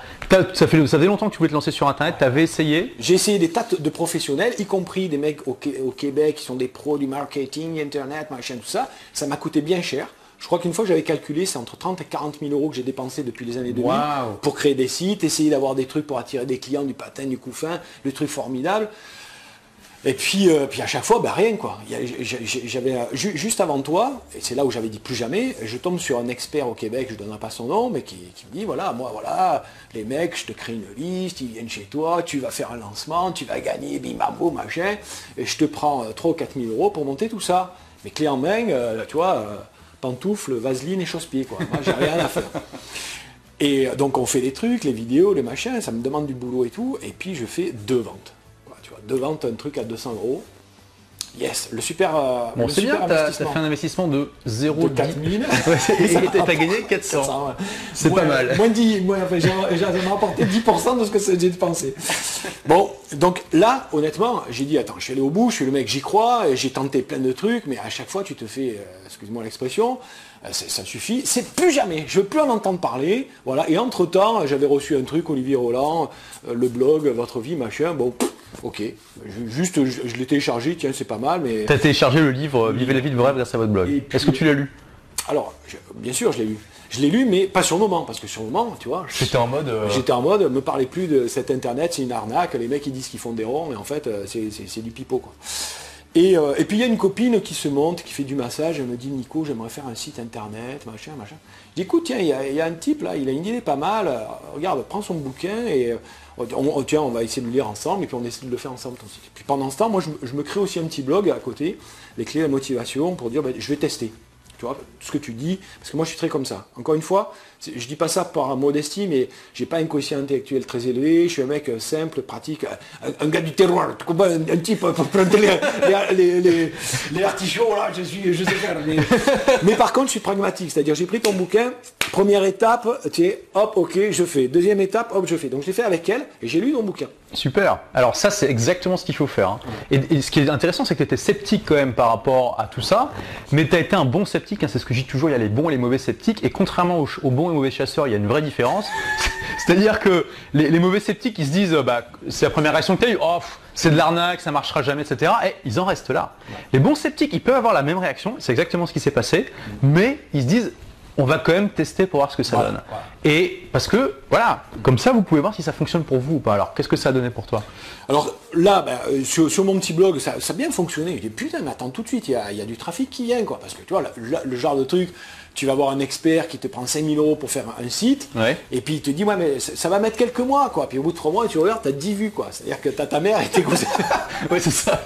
ça fait, ça fait longtemps que tu voulais te lancer sur Internet, tu avais essayé. J'ai essayé des tas de professionnels, y compris des mecs au, au Québec qui sont des pros du marketing, Internet, machin, tout ça. Ça m'a coûté bien cher. Je crois qu'une fois j'avais calculé, c'est entre trente et quarante mille euros que j'ai dépensé depuis les années deux mille wow. pour créer des sites, essayer d'avoir des trucs pour attirer des clients, du patin, du couffin, le truc formidable. Et puis, euh, puis à chaque fois, bah, rien quoi. J'avais, juste avant toi, et c'est là où j'avais dit plus jamais, je tombe sur un expert au Québec, je ne donnerai pas son nom, mais qui, qui me dit, voilà, moi voilà, les mecs, je te crée une liste, ils viennent chez toi, tu vas faire un lancement, tu vas gagner, bim, bam, boum, machin, et je te prends euh, trois ou quatre mille euros pour monter tout ça. Mais clé en main, euh, tu vois, euh, pantoufles, vaseline et chausse-pieds, quoi. Moi, j'ai rien à faire. Et donc on fait des trucs, les vidéos, les machins, ça me demande du boulot et tout, et puis je fais deux ventes. De vente un truc à deux cents euros. Yes, le super. Bon, c'est bien, tu as, as fait un investissement de zéro de quatre mille. Et tu as gagné quatre cents. quatre cents ouais. C'est pas mal. Moins dix, moins, enfin, j'ai rapporté dix pour cent de ce que j'ai dépensé. Bon, donc là, honnêtement, j'ai dit, attends, je suis allé au bout, je suis le mec, j'y crois, j'ai tenté plein de trucs, mais à chaque fois, tu te fais, euh, excuse-moi l'expression, euh, ça suffit, c'est plus jamais, je veux plus en entendre parler. Voilà, et entre-temps, j'avais reçu un truc, Olivier Roland, euh, le blog, votre vie, machin, bon. Ok, je, juste je, je l'ai téléchargé, tiens c'est pas mal mais... Tu as téléchargé le livre Vivez la vie de vos rêves grâce à votre blog. Est-ce que tu l'as lu? Alors, je, bien sûr je l'ai lu. Je l'ai lu mais pas sur le moment, parce que sur le moment, tu vois... J'étais en mode... Euh... J'étais en mode, me parlez plus de cet internet, c'est une arnaque, les mecs ils disent qu'ils font des ronds mais en fait c'est du pipeau quoi. Et, euh, et puis il y a une copine qui se monte, qui fait du massage, elle me dit Nico, j'aimerais faire un site internet, machin, machin. Je dis écoute, tiens, il y, y a un type là, il a une idée pas mal, regarde, prends son bouquin et on, on, tiens, on va essayer de le lire ensemble et puis on essaie de le faire ensemble ton site. Et puis pendant ce temps, moi je, je me crée aussi un petit blog à côté, les clés de la motivation pour dire ben, je vais tester. Tu vois, tout ce que tu dis, parce que moi je suis très comme ça. Encore une fois, je dis pas ça par modestie, mais j'ai pas un quotient intellectuel très élevé, je suis un mec simple, pratique, un, un gars du terroir, tu comprends, un, un type pour planter les, les, les, les artichauts, là, je suis, je sais faire. Mais, mais par contre, je suis pragmatique, c'est-à-dire j'ai pris ton bouquin, première étape, tu sais, hop, ok, je fais. Deuxième étape, hop, je fais. Donc je l'ai fait avec elle et j'ai lu ton bouquin. Super. Alors ça, c'est exactement ce qu'il faut faire. Hein. Et, et ce qui est intéressant, c'est que tu étais sceptique quand même par rapport à tout ça, mais tu as été un bon sceptique. Hein. C'est ce que je dis toujours, il y a les bons et les mauvais sceptiques. Et contrairement aux, aux bons et mauvais chasseurs, il y a une vraie différence. C'est-à-dire que les, les mauvais sceptiques, ils se disent, bah, c'est la première réaction que tu as eue, oh, c'est de l'arnaque, ça marchera jamais, et cetera. Et ils en restent là. Les bons sceptiques, ils peuvent avoir la même réaction, c'est exactement ce qui s'est passé, mais ils se disent, on va quand même tester pour voir ce que ça voilà, donne. Voilà. Et parce que, voilà, comme ça, vous pouvez voir si ça fonctionne pour vous ou pas. Alors, qu'est-ce que ça a donné pour toi? Alors là, bah, sur, sur mon petit blog, ça, ça a bien fonctionné. Je dis, putain, mais attends tout de suite, il y a, il y a du trafic qui vient, quoi. Parce que tu vois, le, le genre de truc, tu vas voir un expert qui te prend cinq mille euros pour faire un site, ouais. Et puis il te dit, ouais, mais ça, ça va mettre quelques mois, quoi. Puis au bout de trois mois, tu regardes, tu as dix vues, quoi. C'est-à-dire que tu as ta mère et tes cousins. Ouais, c'est ça.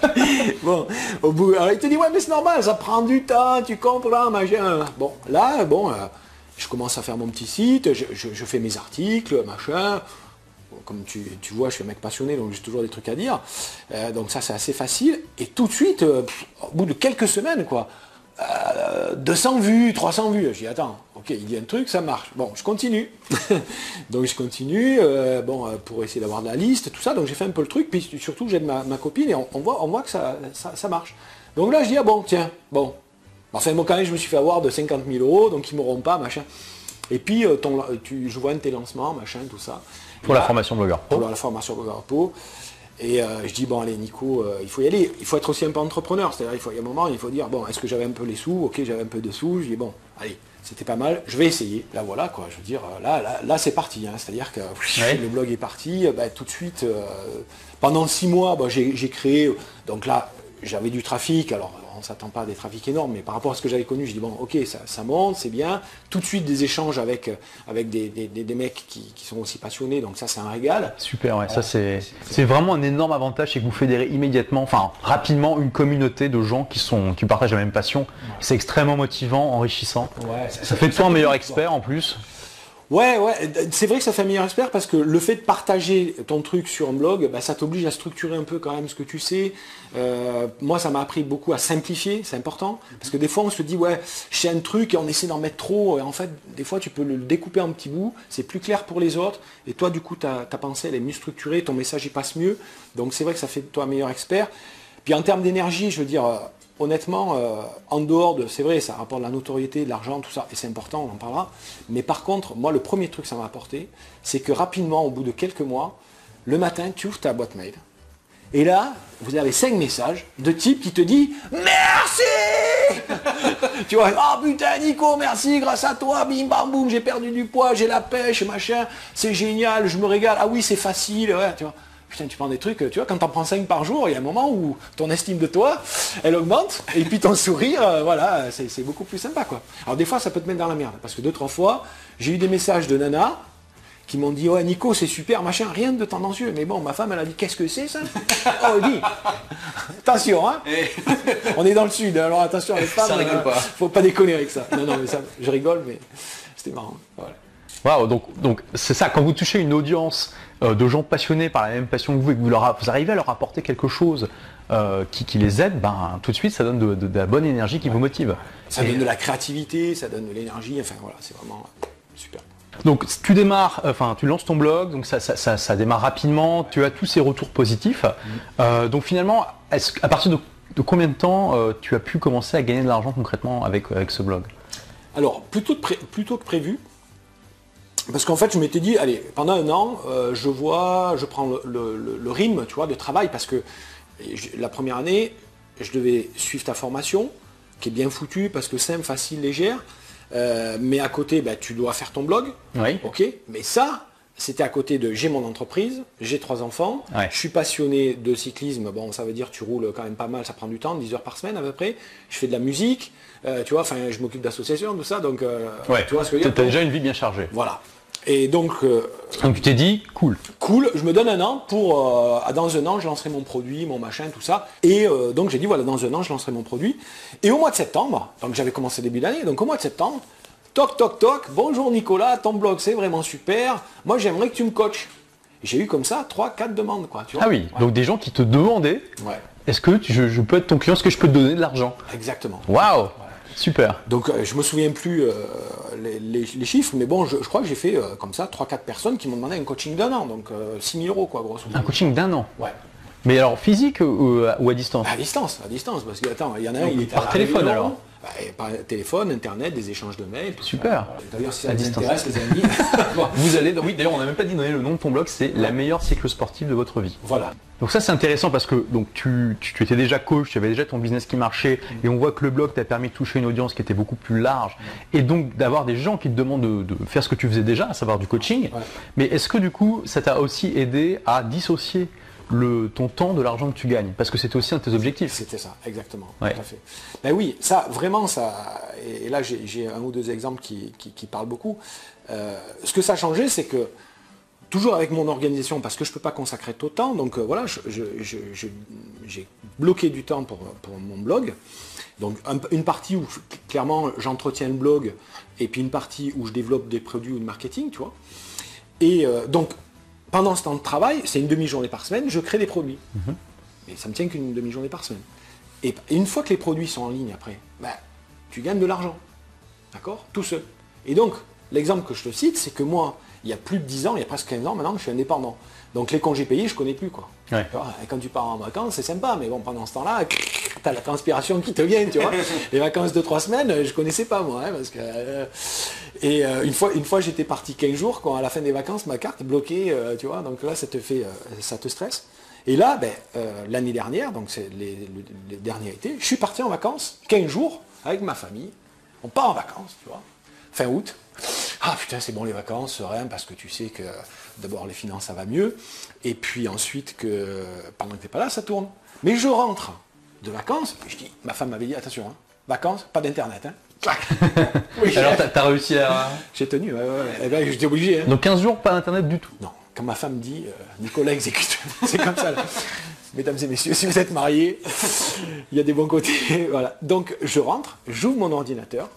Bon, au bout, alors il te dit, ouais, mais c'est normal, ça prend du temps, tu comprends, machin. Bon, là, bon, euh, je commence à faire mon petit site, je, je, je fais mes articles, machin. Comme tu, tu vois, je suis un mec passionné, donc j'ai toujours des trucs à dire. Euh, donc ça, c'est assez facile. Et tout de suite, euh, pff, au bout de quelques semaines, quoi. Euh, deux cents vues, trois cents vues, je dis attends, ok, il y a un truc, ça marche, bon, je continue. Donc je continue, euh, bon, euh, pour essayer d'avoir de la liste, tout ça, donc j'ai fait un peu le truc, puis surtout j'aide ma, ma copine et on, on, voit, on voit que ça, ça, ça marche. Donc là je dis ah bon, tiens, bon, enfin moi quand même je me suis fait avoir de cinquante mille euros, donc ils m'auront pas, machin. Et puis euh, ton, tu, je vois un de tes lancements, machin, tout ça. Pour là, la formation Blogger Pro. Pour la formation Blogger Pro. Et euh, je dis, bon allez Nico, euh, il faut y aller, il faut être aussi un peu entrepreneur, c'est-à-dire il faut y a un moment, il faut dire, bon, est-ce que j'avais un peu les sous, ok, j'avais un peu de sous, je dis, bon, allez, c'était pas mal, je vais essayer, là voilà quoi, je veux dire, là, là, là c'est parti, hein. C'est-à-dire que pff, ouais. Le blog est parti, bah, tout de suite, euh, pendant six mois, bah, j'ai créé, donc là, j'avais du trafic, alors on ne s'attend pas à des trafics énormes, mais par rapport à ce que j'avais connu, je dis, bon, ok, ça, ça monte, c'est bien, tout de suite des échanges avec, avec des, des, des, des mecs qui, qui sont aussi passionnés, donc ça c'est un régal. Super, ouais, alors, ça c'est vraiment un énorme avantage, c'est que vous fédérez immédiatement, enfin rapidement, une communauté de gens qui, sont, qui partagent la même passion, ouais. C'est extrêmement motivant, enrichissant, ouais, ça, ça, ça fait de toi un meilleur expert en plus. Ouais, ouais, c'est vrai que ça fait un meilleur expert parce que le fait de partager ton truc sur un blog, bah, ça t'oblige à structurer un peu quand même ce que tu sais. Euh, moi, ça m'a appris beaucoup à simplifier, c'est important. Parce que des fois, on se dit, ouais, je sais un truc et on essaie d'en mettre trop. Et en fait, des fois, tu peux le découper en petits bouts, c'est plus clair pour les autres. Et toi, du coup, ta, ta pensée, elle est mieux structurée, ton message, il passe mieux. Donc, c'est vrai que ça fait de toi un meilleur expert. Puis en termes d'énergie, je veux dire... Honnêtement, euh, en dehors de, c'est vrai, ça rapporte de la notoriété, de l'argent, tout ça, et c'est important, on en parlera. Mais par contre, moi, le premier truc que ça m'a apporté, c'est que rapidement, au bout de quelques mois, le matin, tu ouvres ta boîte mail. Et là, vous avez cinq messages de type qui te dit « Merci !» Tu vois, « Ah oh, putain, Nico, merci, grâce à toi, bim bam boum, j'ai perdu du poids, j'ai la pêche, machin, c'est génial, je me régale, ah oui, c'est facile, ouais, tu vois. » Putain, tu prends des trucs, tu vois, quand t'en prends cinq par jour, il y a un moment où ton estime de toi, elle augmente, et puis ton sourire, euh, voilà, c'est beaucoup plus sympa, quoi. Alors des fois, ça peut te mettre dans la merde, parce que deux, trois fois, j'ai eu des messages de nanas qui m'ont dit, ouais, Nico, c'est super, machin, rien de tendancieux. Mais bon, ma femme, elle a dit, qu'est-ce que c'est, ça? Oh, elle dit, attention, hein, on est dans le sud, alors attention, les femmes, ça rigole pas. Euh, faut pas déconner avec ça. Non, non, mais ça, je rigole, mais c'était marrant, voilà. Wow, donc donc c'est ça, quand vous touchez une audience euh, de gens passionnés par la même passion que vous et que vous, leur, vous arrivez à leur apporter quelque chose euh, qui, qui les aide, ben, tout de suite ça donne de, de, de la bonne énergie qui ouais. vous motive. Ça et donne de la créativité, ça donne de l'énergie, enfin voilà, c'est vraiment super. Donc tu démarres, enfin tu lances ton blog, donc ça, ça, ça, ça démarre rapidement, tu as tous ces retours positifs. Mmh. Euh, donc finalement, est-ce, à partir de, de combien de temps euh, tu as pu commencer à gagner de l'argent concrètement avec, avec ce blog? Alors plutôt, pré, plutôt que prévu. Parce qu'en fait, je m'étais dit, allez, pendant un an, euh, je vois, je prends le, le, le rythme, tu vois, de travail, parce que je, la première année, je devais suivre ta formation, qui est bien foutue, parce que simple, facile, légère, euh, mais à côté, bah, tu dois faire ton blog, oui. Ok, mais ça, c'était à côté de, j'ai mon entreprise, j'ai trois enfants, ouais. Je suis passionné de cyclisme, bon, ça veut dire, tu roules quand même pas mal, ça prend du temps, dix heures par semaine à peu près, je fais de la musique, euh, tu vois, enfin, je m'occupe d'associations, tout ça, donc, euh, ouais. Tu vois ce que je veux dire ? Tu as déjà une vie bien chargée. Voilà. Et donc, euh, donc tu t'es dit, cool. Cool, je me donne un an pour, euh, dans un an, je lancerai mon produit, mon machin, tout ça. Et euh, donc j'ai dit, voilà, dans un an, je lancerai mon produit. Et au mois de septembre, donc j'avais commencé début d'année, donc au mois de septembre, toc, toc, toc, bonjour Nicolas, ton blog c'est vraiment super, moi j'aimerais que tu me coaches. J'ai eu comme ça trois, quatre demandes, quoi. Tu vois, ah oui, ouais. Donc des gens qui te demandaient, ouais. Est-ce que tu, je, je peux être ton client, est-ce que je peux te donner de l'argent? Exactement. Waouh. Super. Donc euh, je me souviens plus euh, les, les, les chiffres, mais bon, je, je crois que j'ai fait euh, comme ça trois quatre personnes qui m'ont demandé un coaching d'un an, donc euh, six mille euros, quoi, grosso modo. Un coaching d'un an. Ouais. Mais alors physique ou, ou à distance? À distance, à distance, parce que attends, il y en a un, il est par téléphone alors. Bah, par téléphone, internet, des échanges de mails. Super. D'ailleurs, si ça vous intéresse, les amis, vous allez. Oui, d'ailleurs, on n'a même pas dit donner le nom de ton blog. C'est la meilleure cycle sportive de votre vie. Voilà. Donc ça, c'est intéressant parce que donc tu, tu, tu étais déjà coach, tu avais déjà ton business qui marchait, mmh. Et on voit que le blog t'a permis de toucher une audience qui était beaucoup plus large, mmh. Et donc d'avoir des gens qui te demandent de, de faire ce que tu faisais déjà, à savoir du coaching. Ouais. Mais est-ce que du coup, ça t'a aussi aidé à dissocier Le, ton temps de l'argent que tu gagnes, parce que c'était aussi un de tes objectifs? C'était ça, exactement. Ouais. Tout à fait. Ben oui, ça, vraiment, ça. Et là, j'ai un ou deux exemples qui, qui, qui parlent beaucoup. Euh, ce que ça a changé, c'est que, toujours avec mon organisation, parce que je ne peux pas consacrer tout le temps, donc euh, voilà, je, je, je, je, j'ai bloqué du temps pour, pour mon blog. Donc un, une partie où, clairement, j'entretiens le blog, et puis une partie où je développe des produits ou de marketing, tu vois. Et euh, donc, pendant ce temps de travail, c'est une demi-journée par semaine, je crée des produits. Mmh. Mais ça ne me tient qu'une demi-journée par semaine. Et une fois que les produits sont en ligne après, ben, tu gagnes de l'argent. D'accord? Tout seul. Et donc, l'exemple que je te cite, c'est que moi, il y a plus de dix ans, il y a presque quinze ans maintenant, je suis indépendant. Donc les congés payés, je connais plus, quoi. Ouais. Et quand tu pars en vacances, c'est sympa, mais bon, pendant ce temps-là, tu as la transpiration qui te vient, tu vois. Les vacances de trois semaines, je connaissais pas, moi, hein, parce que... Euh, et euh, une fois, une fois j'étais parti quinze jours, quand à la fin des vacances, ma carte est bloquée, euh, tu vois, donc là, ça te fait, euh, ça te stresse. Et là, ben, euh, l'année dernière, donc c'est les, les derniers étés, je suis parti en vacances, quinze jours, avec ma famille. On part en vacances, tu vois, fin août. Ah putain, c'est bon les vacances, rien, parce que tu sais que d'abord les finances, ça va mieux, et puis ensuite que pendant que t'es pas là, ça tourne. Mais je rentre de vacances, et je dis, ma femme m'avait dit, attention, hein, vacances, pas d'internet, hein. Oui, alors t'as réussi à... J'ai tenu, ouais, ouais, ouais. Et ben, j'étais obligé. Hein. Donc quinze jours, pas d'internet du tout? Non, quand ma femme dit, euh, Nicolas exécute, c'est comme ça là. Mesdames et messieurs, si vous êtes mariés, il y a des bons côtés, voilà. Donc je rentre, j'ouvre mon ordinateur,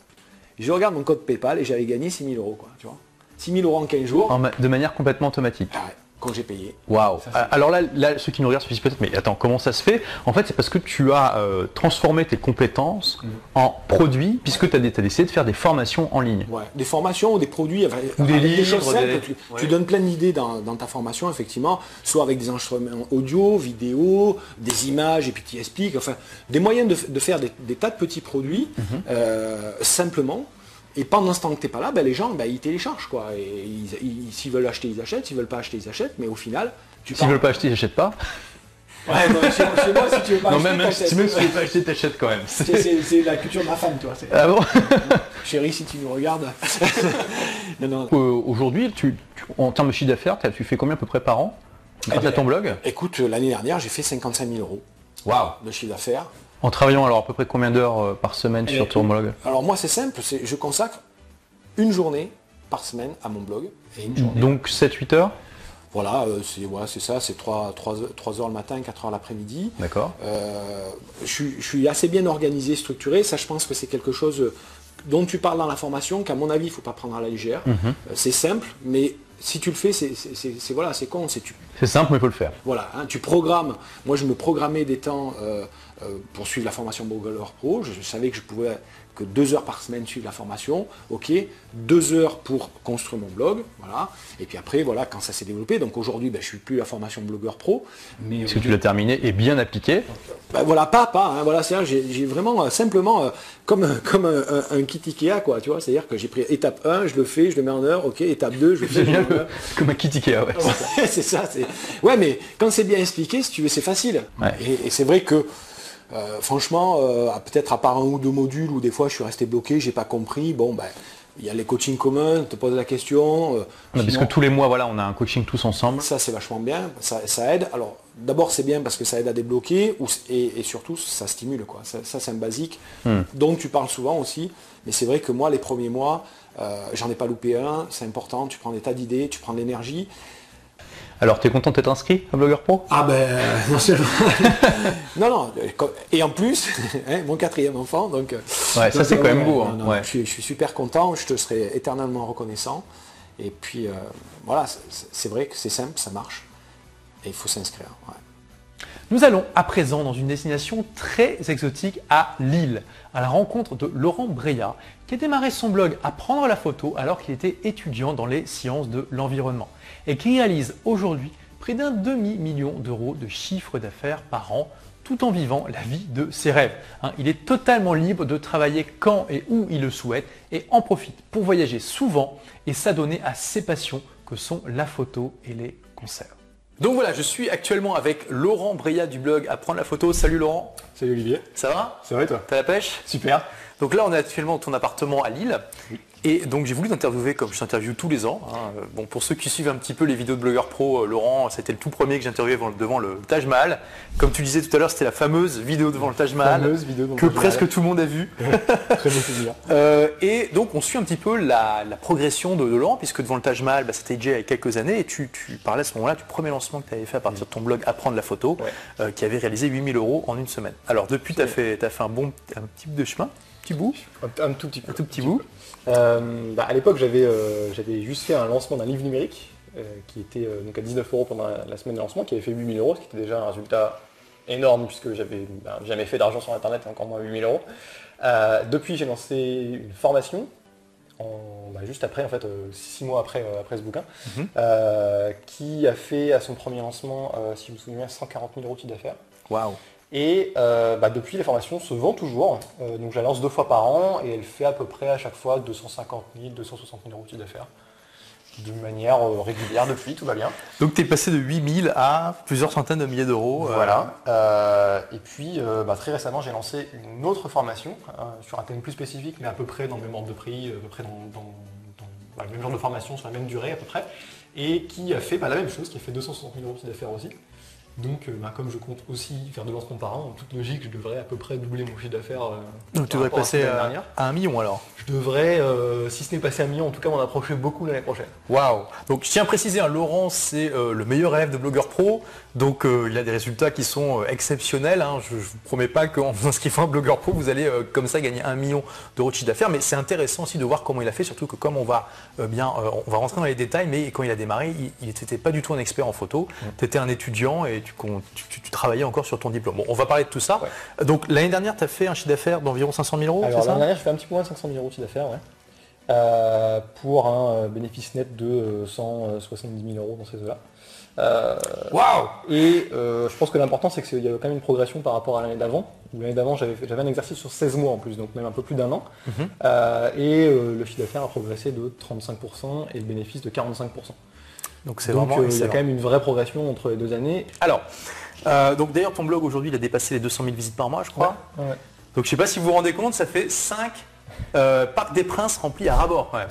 je regarde mon code PayPal et j'avais gagné six mille euros, quoi, tu vois. six mille euros en quinze jours. En ma de manière complètement automatique. Ah ouais. Quand j'ai payé. Waouh. Alors là, là, ceux qui nous regardent se disent peut-être, mais attends, comment ça se fait? En fait, c'est parce que tu as euh, transformé tes compétences mmh. en produits, puisque tu as, as décidé de faire des formations en ligne. Ouais. Des formations ou des produits, enfin, ou des livres, des choses simples. Des... Tu, ouais. tu donnes plein d'idées dans, dans ta formation, effectivement, soit avec des enregistrements audio, vidéo, des images, et puis qui expliques, enfin, des moyens de, de faire des, des tas de petits produits, mmh. euh, simplement. Et pendant ce temps que tu n'es pas là, ben les gens, ben, ils téléchargent, quoi. Et s'ils veulent acheter, ils achètent. S'ils veulent pas acheter, ils achètent. Mais au final, tu S'ils veulent pas acheter, ils n'achètent pas. Ouais, non, chez, chez moi, si tu veux pas non, acheter, même, même si tu veux pas acheter, t'achètes quand même. C'est la culture de ma femme, toi. Ah bon? Chérie, si tu nous regardes. Non, non. Euh, Aujourd'hui, tu, tu, en termes de chiffre d'affaires, tu fais combien à peu près par an grâce à ton blog? Écoute, l'année dernière, j'ai fait cinquante-cinq mille euros wow. de chiffre d'affaires. En travaillant alors à peu près combien d'heures par semaine et sur ton blog? Alors moi c'est simple, je consacre une journée par semaine à mon blog. Et une journée. Donc sept huit heures? Voilà, euh, c'est ouais, ça, c'est trois heures le matin, quatre heures l'après-midi. D'accord. Euh, je, je suis assez bien organisé, structuré, ça je pense que c'est quelque chose dont tu parles dans la formation, qu'à mon avis il ne faut pas prendre à la légère. Mm-hmm. euh, c'est simple, mais... Si tu le fais, c'est voilà, c'est con. C'est simple, mais il faut le faire. Voilà, hein, tu programmes. Moi, je me programmais des temps euh, euh, pour suivre la formation Blogger Pro. Je, je savais que je pouvais que deux heures par semaine suivre la formation. Ok, deux heures pour construire mon blog. Voilà. Et puis après, voilà, quand ça s'est développé. Donc aujourd'hui, ben, je ne suis plus la formation Blogger Pro. Mais parce que tu l'as terminé et bien appliqué. Ben, voilà, pas, pas. Hein, voilà, c'est-à-dire, j'ai vraiment euh, simplement euh, comme, comme un, un, un kit Ikea, quoi. Tu vois, c'est-à-dire que j'ai pris étape un, je le fais, je le mets en heure. Ok, étape deux, je le fais. Comme un kit Ikea, ouais. Ouais, c'est ça. Ouais, mais quand c'est bien expliqué, si tu veux, c'est facile. Ouais. Et, et c'est vrai que, euh, franchement, euh, peut-être à part un ou deux modules où des fois je suis resté bloqué, j'ai pas compris. Bon, ben, il y a les coachings communs, on te pose la question. Euh, sinon, parce que tous les mois, voilà, on a un coaching tous ensemble. Ça, c'est vachement bien. Ça, ça aide. Alors, d'abord, c'est bien parce que ça aide à débloquer ou, et, et surtout, ça stimule, quoi. Ça, ça c'est un basique. Hmm. Donc, tu parles souvent aussi. Mais c'est vrai que moi, les premiers mois, Euh, j'en ai pas loupé un, c'est important, tu prends des tas d'idées, tu prends de l'énergie. Alors, tu es content d'être inscrit à Blogger Pro? Ah ben, non seulement... non, non, et en plus, hein, mon quatrième enfant, donc... Ouais, donc, ça c'est quand même beau. Hein. Non, non, ouais. je, je suis super content, je te serai éternellement reconnaissant. Et puis, euh, voilà, c'est vrai que c'est simple, ça marche. Et il faut s'inscrire. Ouais. Nous allons à présent dans une destination très exotique à Lille, à la rencontre de Laurent Breillat, qui a démarré son blog Apprendre la photo alors qu'il était étudiant dans les sciences de l'environnement et qui réalise aujourd'hui près d'un demi-million d'euros de chiffre d'affaires par an, tout en vivant la vie de ses rêves. Hein, il est totalement libre de travailler quand et où il le souhaite et en profite pour voyager souvent et s'adonner à ses passions que sont la photo et les concerts. Donc voilà, je suis actuellement avec Laurent Breillat du blog Apprendre la photo. Salut Laurent. Salut Olivier. Ça va? Ça va et toi? T'as la pêche? Super. Donc là, on est actuellement dans ton appartement à Lille. Oui. Et donc j'ai voulu t'interviewer comme je t'interviewe tous les ans. Hein. Bon, pour ceux qui suivent un petit peu les vidéos de Blogger Pro, euh, Laurent, c'était le tout premier que j'interviewais devant, devant le Taj Mahal. Comme tu disais tout à l'heure, c'était la fameuse vidéo devant le Taj Mahal vidéo que presque tout le monde a vue. Très bien, bien. Euh, et donc on suit un petit peu la, la progression de, de Laurent, puisque devant le Taj Mahal, bah, c'était déjà il y a quelques années. Et tu, tu parlais à ce moment-là du premier lancement que tu avais fait à partir de ton blog Apprendre la photo, ouais. euh, qui avait réalisé huit mille euros en une semaine. Alors depuis, tu as fait, t'as fait un bon un petit bout de chemin. Bout un, un tout petit peu. Un tout petit bout. Euh, bah à l'époque, j'avais euh, j'avais juste fait un lancement d'un livre numérique euh, qui était euh, donc à dix-neuf euros pendant la, la semaine de lancement, qui avait fait huit mille euros, ce qui était déjà un résultat énorme puisque j'avais bah, jamais fait d'argent sur Internet, encore moins huit mille euros. Euh, depuis, j'ai lancé une formation en, bah, juste après, en fait, euh, six mois après euh, après ce bouquin, mm-hmm. euh, qui a fait à son premier lancement, euh, si je me souviens, cent quarante mille euros de chiffre d'affaires. Waouh. Et euh, bah depuis, les formations se vendent toujours, euh, donc je la lance deux fois par an et elle fait à peu près à chaque fois deux cent cinquante mille, deux cent soixante mille euros de chiffre d'affaires, d'une manière euh, régulière depuis, tout va bien. Donc tu es passé de huit mille à plusieurs centaines de milliers d'euros. Euh... Voilà, euh, et puis euh, bah, très récemment j'ai lancé une autre formation euh, sur un thème plus spécifique, mais à peu près dans le même ordre de prix, à peu près dans, dans, dans bah, le même genre de formation, sur la même durée à peu près, et qui a fait bah, la même chose, qui a fait deux cent soixante mille euros de chiffre d'affaires aussi. Donc, bah, comme je compte aussi faire de lancement par an, en toute logique, je devrais à peu près doubler mon chiffre d'affaires. Euh, Donc, tu devrais passer à, à un million alors? Je devrais, euh, si ce n'est passé à un million, en tout cas, m'en approcher beaucoup l'année prochaine. Waouh! Donc, je tiens à préciser, hein, Laurent, c'est euh, le meilleur élève de Blogger Pro. Donc, euh, il a des résultats qui sont euh, exceptionnels. Hein. Je ne vous promets pas qu'en vous inscrivant à Blogger Pro, vous allez euh, comme ça gagner un million d'euros de chiffre d'affaires. Mais c'est intéressant aussi de voir comment il a fait, surtout que comme on va, euh, bien, euh, on va rentrer dans les détails, mais quand il a démarré, il n'était pas du tout un expert en photo. Mmh. Tu étais un étudiant et tu, tu, tu, tu travaillais encore sur ton diplôme. Bon, on va parler de tout ça. Ouais. Donc, l'année dernière, tu as fait un chiffre d'affaires d'environ cinq cent mille euros, c'est ça ? L'année dernière, je fais un petit peu moins de cinq cent mille euros de chiffre d'affaires, ouais. Euh, pour un bénéfice net de cent soixante-dix mille euros dans ces eaux-là. Euh, wow. Et euh, je pense que l'important, c'est qu'il y avait quand même une progression par rapport à l'année d'avant. L'année d'avant, j'avais un exercice sur seize mois en plus, donc même un peu plus d'un an. Mm-hmm. euh, et euh, le chiffre d'affaires a progressé de trente-cinq pour cent et le bénéfice de quarante-cinq pour cent. Donc c'est vraiment, euh, il y a quand même une vraie progression entre les deux années. Alors, euh, donc d'ailleurs ton blog aujourd'hui il a dépassé les deux cent mille visites par mois, je crois. Ouais, ouais. Donc je sais pas si vous vous rendez compte, ça fait cinq euh, Parc des Princes remplis à ras-bord. Ouais.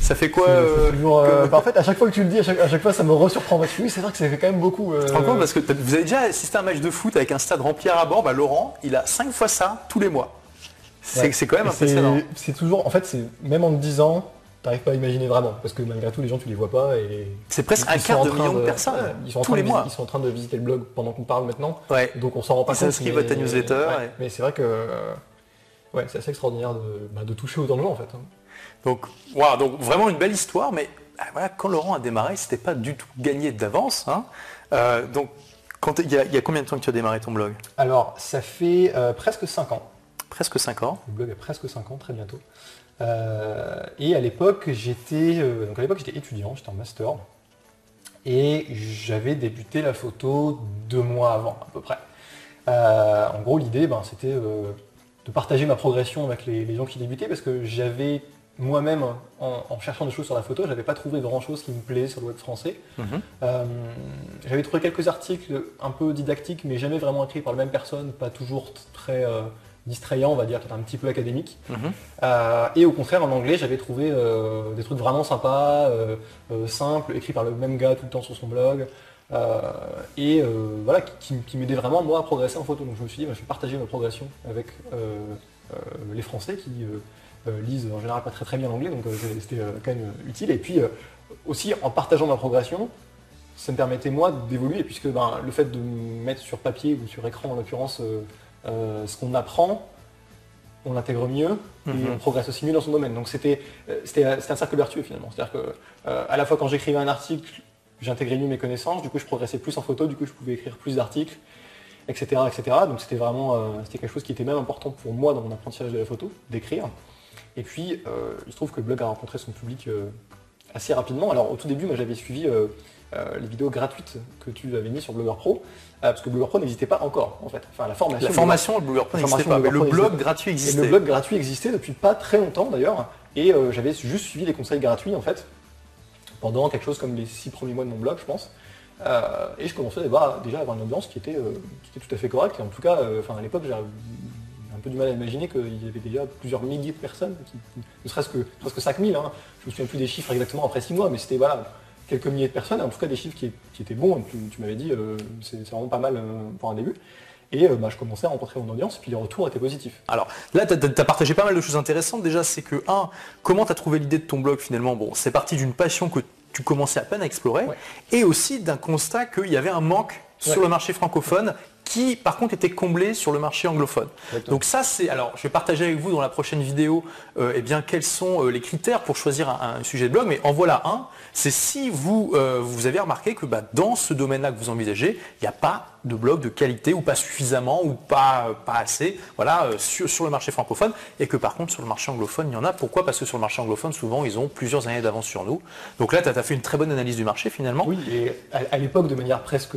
Ça fait quoi euh, toujours, euh, que... En fait, à chaque fois que tu le dis, à chaque, à chaque fois, ça me resurprend. Parce que oui, c'est vrai que ça fait quand même beaucoup. Euh... Tu te rends compte parce que vous avez déjà assisté à un match de foot avec un stade rempli à ras-bord. Bah, Laurent, il a cinq fois ça tous les mois. C'est ouais. quand même impressionnant. C'est toujours, en fait, c'est même en dix ans. T'arrives pas à imaginer vraiment, parce que malgré tout, les gens, tu les vois pas. Et c'est presque un quart de million de, de personnes, euh, ils sont tous les mois. Ils sont en train de visiter le blog pendant qu'on parle maintenant, ouais. donc on s'en rend pas ils compte. Ils s'inscrivent à ta newsletter. Ouais, et... Mais c'est vrai que euh, ouais, c'est assez extraordinaire de, bah, de toucher autant de gens, en fait. Donc, wow, donc vraiment une belle histoire, mais voilà, quand Laurent a démarré, c'était pas du tout gagné d'avance. Hein. Euh, donc, il y, y a combien de temps que tu as démarré ton blog? Alors, ça fait euh, presque cinq ans. Presque cinq ans. Le blog a presque cinq ans, très bientôt. Euh, et à l'époque, j'étais euh, donc à l'époque j'étais étudiant, j'étais en master, et j'avais débuté la photo deux mois avant à peu près. Euh, en gros, l'idée, ben, c'était euh, de partager ma progression avec les, les gens qui débutaient, parce que j'avais moi-même, en, en cherchant des choses sur la photo, j'avais pas trouvé grand-chose qui me plaisait sur le web français. Mmh. Euh, j'avais trouvé quelques articles un peu didactiques, mais jamais vraiment écrits par la même personne, pas toujours très euh, distrayant, on va dire, un petit peu académique. Mmh. Euh, et au contraire, en anglais, j'avais trouvé euh, des trucs vraiment sympas, euh, euh, simples, écrits par le même gars tout le temps sur son blog, euh, et euh, voilà, qui, qui m'aidait vraiment, moi, à progresser en photo. Donc je me suis dit, bah, je vais partager ma progression avec euh, euh, les Français qui euh, euh, lisent en général pas très très bien l'anglais, donc euh, c'était euh, quand même euh, utile. Et puis euh, aussi, en partageant ma progression, ça me permettait, moi, d'évoluer, puisque ben, le fait de mettre sur papier ou sur écran, en l'occurrence, euh, Euh, ce qu'on apprend, on l'intègre mieux et mmh. on progresse aussi mieux dans son domaine. Donc c'était euh, c'était un cercle vertueux finalement. C'est-à-dire que euh, à la fois quand j'écrivais un article, j'intégrais mieux mes connaissances, du coup je progressais plus en photo, du coup je pouvais écrire plus d'articles, et cetera, et cetera. Donc c'était vraiment euh, c'était quelque chose qui était même important pour moi dans mon apprentissage de la photo, d'écrire. Et puis euh, il se trouve que le blog a rencontré son public euh, assez rapidement. Alors au tout début, moi j'avais suivi euh, Euh, les vidéos gratuites que tu avais mis sur Blogger Pro, euh, parce que Blogger Pro n'existait pas encore en fait. Enfin la formation. La formation Blogger Pro n'existait pas, mais le blog gratuit existait. Le blog gratuit existait depuis pas très longtemps d'ailleurs, et euh, j'avais juste suivi les conseils gratuits en fait, pendant quelque chose comme les six premiers mois de mon blog je pense, euh, et je commençais bah, déjà à avoir une ambiance qui était, euh, qui était tout à fait correcte, et en tout cas euh, à l'époque j'avais un peu du mal à imaginer qu'il y avait déjà plusieurs milliers de personnes, qui, ne serait-ce que, presque cinq mille, hein. Je me souviens plus des chiffres exactement après six mois, mais c'était voilà, quelques milliers de personnes, en tout cas des chiffres qui, qui étaient bons, tu, tu m'avais dit euh, c'est vraiment pas mal euh, pour un début. Et euh, bah, je commençais à rencontrer mon audience, puis les retours étaient positifs. Alors là, tu as, as partagé pas mal de choses intéressantes. Déjà, c'est que, un, comment tu as trouvé l'idée de ton blog finalement? Bon, c'est parti d'une passion que tu commençais à peine à explorer, ouais. et aussi d'un constat qu'il y avait un manque sur ouais. le marché francophone, qui par contre était comblé sur le marché anglophone. Exactement. Donc ça c'est, alors je vais partager avec vous dans la prochaine vidéo euh, eh bien, quels sont euh, les critères pour choisir un, un sujet de blog, mais en voilà un, c'est si vous, euh, vous avez remarqué que bah, dans ce domaine-là que vous envisagez, il n'y a pas de blog de qualité ou pas suffisamment ou pas, euh, pas assez voilà, euh, sur, sur le marché francophone, et que par contre sur le marché anglophone il y en a. Pourquoi? Parce que sur le marché anglophone souvent ils ont plusieurs années d'avance sur nous. Donc là tu as, as fait une très bonne analyse du marché finalement. Oui, et à, à l'époque de manière presque...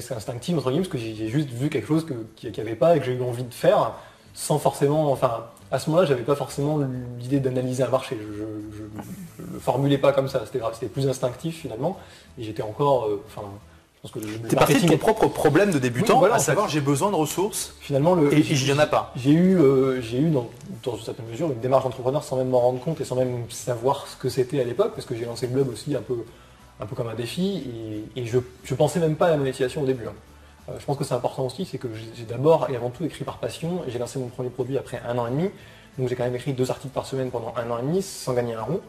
C'est instinctif entre guillemets, parce que j'ai juste vu quelque chose qu'il n'y avait pas et que j'ai eu envie de faire sans forcément, enfin à ce moment-là j'avais pas forcément l'idée d'analyser un marché, je ne le formulais pas comme ça, c'était plus instinctif finalement, et j'étais encore, euh, enfin je pense que le t'es parti de ton propre problème de débutant, oui, voilà, à savoir j'ai besoin de ressources finalement le, et il n'y en a pas. J'ai eu, euh, j'ai eu dans, dans une certaine mesure une démarche d'entrepreneur sans même m'en rendre compte et sans même savoir ce que c'était à l'époque, parce que j'ai lancé le blog aussi un peu un peu comme un défi, et, et je ne pensais même pas à la monétisation au début. Hein. Euh, je pense que c'est important aussi, c'est que j'ai d'abord et avant tout écrit par passion, et j'ai lancé mon premier produit après un an et demi, donc j'ai quand même écrit deux articles par semaine pendant un an et demi, sans gagner un rond.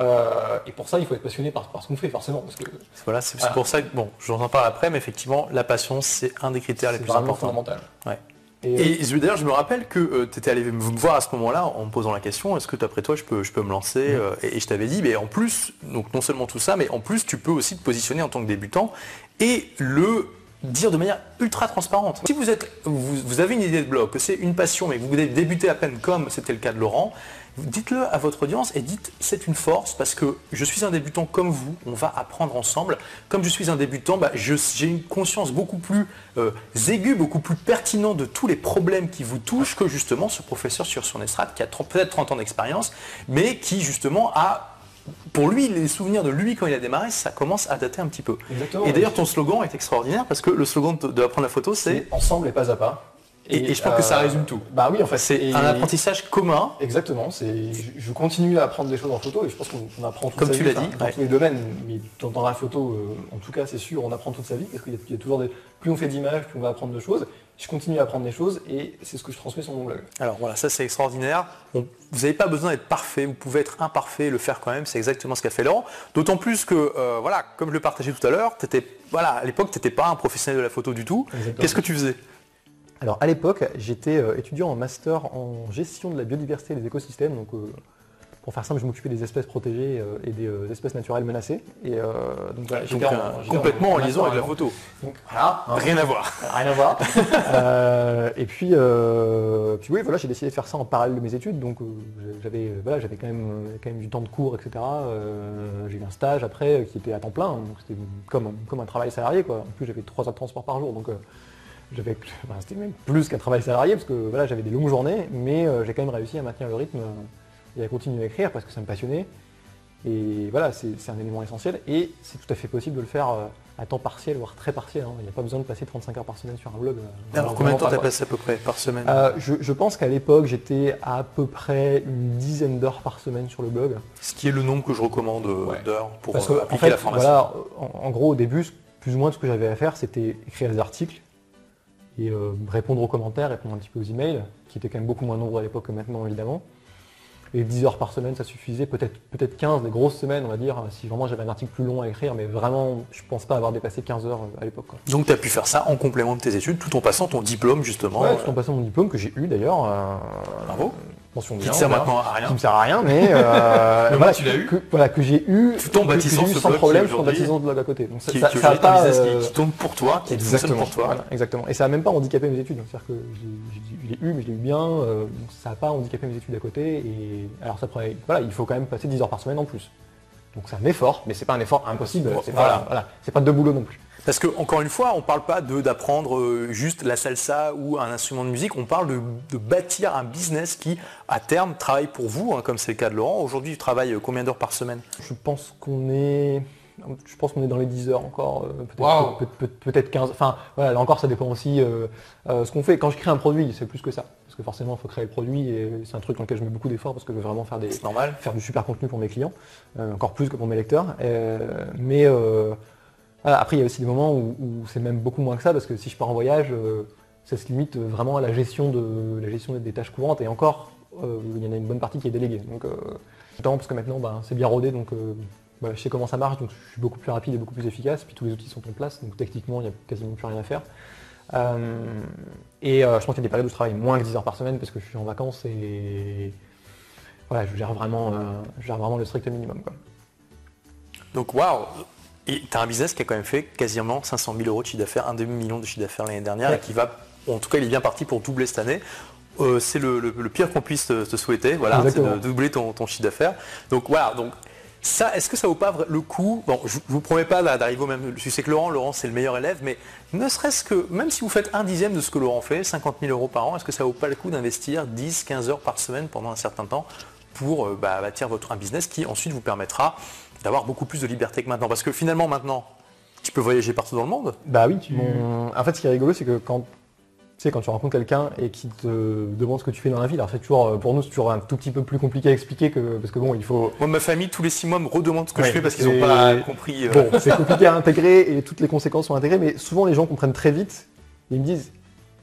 Euh, et pour ça, il faut être passionné par, par ce qu'on fait, forcément. Parce que, voilà, c'est voilà. pour ça que, bon, je vous en parle après, mais effectivement, la passion, c'est un des critères les plus importants. Ouais. Et, et d'ailleurs, je me rappelle que euh, tu étais allé me voir à ce moment-là en me posant la question, est-ce que d'après toi, je peux, je peux me lancer oui. euh, et, et je t'avais dit, mais en plus, donc non seulement tout ça, mais en plus, tu peux aussi te positionner en tant que débutant et le dire de manière ultra transparente. Si vous, êtes, vous, vous avez une idée de blog, que c'est une passion, mais que vous débutez à peine comme c'était le cas de Laurent, dites-le à votre audience et dites c'est une force parce que je suis un débutant comme vous, on va apprendre ensemble. Comme je suis un débutant, bah, j'ai une conscience beaucoup plus euh, aiguë, beaucoup plus pertinente de tous les problèmes qui vous touchent que justement ce professeur sur son estrade qui a peut-être trente ans d'expérience, mais qui justement a... Pour lui, les souvenirs de lui quand il a démarré, ça commence à dater un petit peu. Exactement, et d'ailleurs, ton slogan est extraordinaire parce que le slogan de Apprendre la photo, c'est « Ensemble et pas à pas ». Et, et je pense euh, que ça résume tout. Bah oui, en fait, c'est un apprentissage commun. Exactement. Je continue à apprendre des choses en photo et je pense qu'on apprend toute Comme sa tu vie. Comme tu l'as dit. Enfin, ouais. Dans tous les domaines, mais dans, dans la photo, euh, en tout cas, c'est sûr, on apprend toute sa vie parce qu'il y, y a toujours des... Plus on fait d'images, plus on va apprendre de choses. Je continue à apprendre des choses et c'est ce que je transmets sur mon blog. Alors voilà, ça c'est extraordinaire. On, vous n'avez pas besoin d'être parfait, vous pouvez être imparfait, le faire quand même, c'est exactement ce qu'a fait Laurent. D'autant plus que, euh, voilà, comme je le partageais tout à l'heure, voilà, à l'époque, tu n'étais pas un professionnel de la photo du tout. Qu'est-ce que tu faisais? Alors à l'époque, j'étais euh, étudiant en master en gestion de la biodiversité et des écosystèmes. Donc euh, pour faire simple, je m'occupais des espèces protégées euh, et des euh, espèces naturelles menacées. Et euh, donc voilà, j'étais complètement en, en liaison avec la photo. Donc voilà, hein, rien à voir. Rien à voir. euh, et puis, euh, puis oui, voilà, j'ai décidé de faire ça en parallèle de mes études. Donc euh, j'avais voilà, j'avais quand même quand même du temps de cours, et cetera. Euh, j'ai eu un stage après euh, qui était à temps plein, hein, donc c'était comme comme un travail salarié quoi. En plus, j'avais trois heures de transport par jour, donc. Euh, J'avais, ben c'était même plus qu'un travail salarié parce que voilà, j'avais des longues journées, mais euh, j'ai quand même réussi à maintenir le rythme euh, et à continuer à écrire parce que ça me passionnait. Et voilà, c'est un élément essentiel et c'est tout à fait possible de le faire euh, à temps partiel, voire très partiel. Hein. Il n'y a pas besoin de passer trente-cinq heures par semaine sur un blog. Euh, Alors combien de temps tu as passé à peu près par semaine? euh, je, je pense qu'à l'époque, j'étais à peu près une dizaine d'heures par semaine sur le blog. Ce qui est le nombre que je recommande ouais. d'heures pour parce que, euh, appliquer en fait, la formation. Voilà, en, en gros, au début, plus ou moins ce que j'avais à faire, c'était écrire des articles, et euh, répondre aux commentaires, répondre un petit peu aux emails, qui étaient quand même beaucoup moins nombreux à l'époque que maintenant, évidemment. Et dix heures par semaine, ça suffisait, peut-être peut-être quinze, des grosses semaines, on va dire, si vraiment j'avais un article plus long à écrire, mais vraiment, je pense pas avoir dépassé quinze heures à l'époque. Donc tu as pu faire ça en complément de tes études, tout en passant ton diplôme, justement. Oui, tout en passant mon diplôme, que j'ai eu d'ailleurs. Euh, Bravo. Mention bien, qui ne sert voilà. maintenant à rien. Qui ne sert à rien, mais, euh, mais voilà, tu l'as eu. Que, voilà, que j'ai eu, tout en que, bâtissant que eu ce sans problème, tout en bâtissant de blog à côté. Donc ça, qui, ça, ça a pas, euh, qui tombe pour toi, qui fonctionne pour toi. Voilà, exactement. Et ça n'a même pas handicapé mes études. C'est-à-dire que je l'ai eu, mais je l'ai eu bien. Euh, donc ça n'a pas handicapé mes études à côté. Et alors ça pourrait, voilà, il faut quand même passer dix heures par semaine en plus. Donc c'est un effort, mais c'est pas un effort impossible. C'est voilà. pas, voilà, c'est pas de boulot non plus. Parce que encore une fois, on ne parle pas d'apprendre juste la salsa ou un instrument de musique, on parle de, de bâtir un business qui, à terme, travaille pour vous, hein, comme c'est le cas de Laurent. Aujourd'hui, tu travailles combien d'heures par semaine? Je pense qu'on est, je pense qu'on est dans les dix heures encore, peut-être wow. peut, peut, peut quinze. Enfin, voilà, là encore, ça dépend aussi euh, euh, ce qu'on fait. Quand je crée un produit, c'est plus que ça, parce que forcément, il faut créer le produit et c'est un truc dans lequel je mets beaucoup d'efforts parce que je veux vraiment faire des, normal. faire du super contenu pour mes clients, euh, encore plus que pour mes lecteurs. Euh, mais euh, Voilà, après, il y a aussi des moments où, où c'est même beaucoup moins que ça, parce que si je pars en voyage, euh, ça se limite vraiment à la gestion, de, la gestion des tâches courantes, et encore, euh, il y en a une bonne partie qui est déléguée. Donc, euh, parce que maintenant, ben, c'est bien rodé, donc euh, voilà, je sais comment ça marche, donc je suis beaucoup plus rapide et beaucoup plus efficace, puis tous les outils sont en place, donc techniquement, il n'y a quasiment plus rien à faire. Euh, et euh, je pense qu'il y a des périodes où je travaille moins que dix heures par semaine, parce que je suis en vacances, et voilà, je gère vraiment, euh, je gère vraiment le strict minimum, quoi. Donc, waouh! Et tu as un business qui a quand même fait quasiment cinq cent mille euros de chiffre d'affaires, un demi-million de chiffre d'affaires l'année dernière, ouais. et qui va, en tout cas, il est bien parti pour doubler cette année. Euh, c'est le, le, le pire qu'on puisse te, te souhaiter, voilà, c'est de doubler ton, ton chiffre d'affaires. Donc voilà, donc ça, est-ce que ça vaut pas le coup? Bon, je vous promets pas d'arriver au même, je sais que Laurent, Laurent c'est le meilleur élève, mais ne serait-ce que, même si vous faites un dixième de ce que Laurent fait, cinquante mille euros par an, est-ce que ça vaut pas le coup d'investir dix, quinze heures par semaine pendant un certain temps pour bah, bâtir votre, un business qui ensuite vous permettra d'avoir beaucoup plus de liberté que maintenant? Parce que finalement, maintenant, tu peux voyager partout dans le monde. Bah oui. Tu... Mon... En fait, ce qui est rigolo, c'est que quand Tu sais, quand tu rencontres quelqu'un et qui te demande ce que tu fais dans la vie, alors c'est toujours, pour nous, c'est toujours un tout petit peu plus compliqué à expliquer que, parce que bon, il faut... Moi, ma famille, tous les six mois, me redemande ce que ouais, je fais parce qu'ils n'ont pas compris. Bon, c'est compliqué à intégrer et toutes les conséquences sont intégrées, mais souvent les gens comprennent très vite et ils me disent,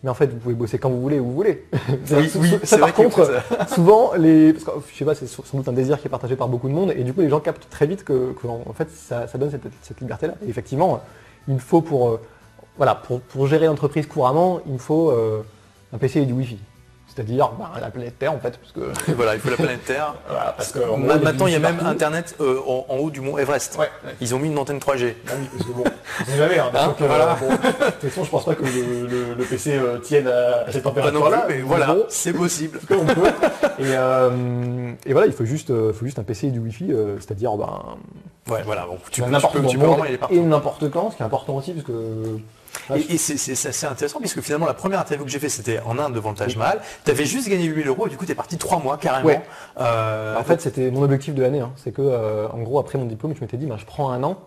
mais en fait, vous pouvez bosser quand vous voulez, où vous voulez. Oui, oui, ça, par contre, souvent, les... parce que, je sais pas, c'est sans doute un désir qui est partagé par beaucoup de monde, et du coup, les gens captent très vite que, que en fait, ça, ça donne cette, cette liberté-là. Et effectivement, il faut pour, euh, voilà, pour, pour gérer l'entreprise couramment, il faut euh, un P C et du Wi-Fi. C'est-à-dire bah, la planète Terre en fait, parce que voilà, il faut la planète Terre. Voilà, parce que gros, maintenant, il y a même Internet euh, en, en haut du mont Everest. Ouais, ouais. Ils ont mis une antenne trois G. Ah oui, parce que bon, c'est jamais. Hein, hein, que, voilà. Bon, de toute façon, je pense pas que le, le, le P C euh, tienne à cette température-là, bah mais voilà, bon, c'est possible. Tout on peut. Et, euh, et voilà, il faut juste, euh, faut juste un P C et du Wi-Fi, euh, c'est-à-dire ben ouais, voilà, bon, tu, n'importe tu peux, tu peux vraiment aller partout. Et n'importe quand, ce qui est important aussi, parce que Et, et c'est assez intéressant puisque finalement la première interview que j'ai fait c'était en Inde devant le Taj Mahal. Tu avais juste gagné huit mille euros et du coup tu es parti trois mois carrément. Ouais. Euh, en fait c'était mon objectif de l'année. Hein. C'est que euh, en gros après mon diplôme je m'étais dit ben, je prends un an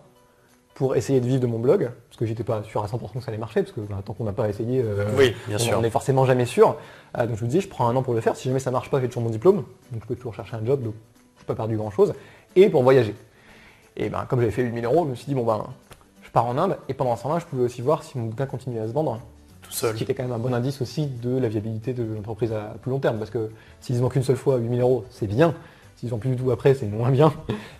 pour essayer de vivre de mon blog parce que j'étais pas sûr à cent pour cent que ça allait marcher parce que ben, tant qu'on n'a pas essayé euh, oui, bien on sûr. N'est forcément jamais sûr. Euh, donc je me disais je prends un an pour le faire. Si jamais ça marche pas j'ai toujours mon diplôme donc je peux toujours chercher un job donc je n'ai pas perdu grand chose et pour voyager. Et ben comme j'avais fait huit mille euros je me suis dit bon ben je pars en Inde et pendant ce temps-là, je pouvais aussi voir si mon bouquin continuait à se vendre. Tout seul. Ce qui était quand même un bon indice aussi de la viabilité de l'entreprise à plus long terme. Parce que s'ils se vendent qu'une seule fois huit mille euros, c'est bien. S'ils n'ont plus du tout après, c'est moins bien.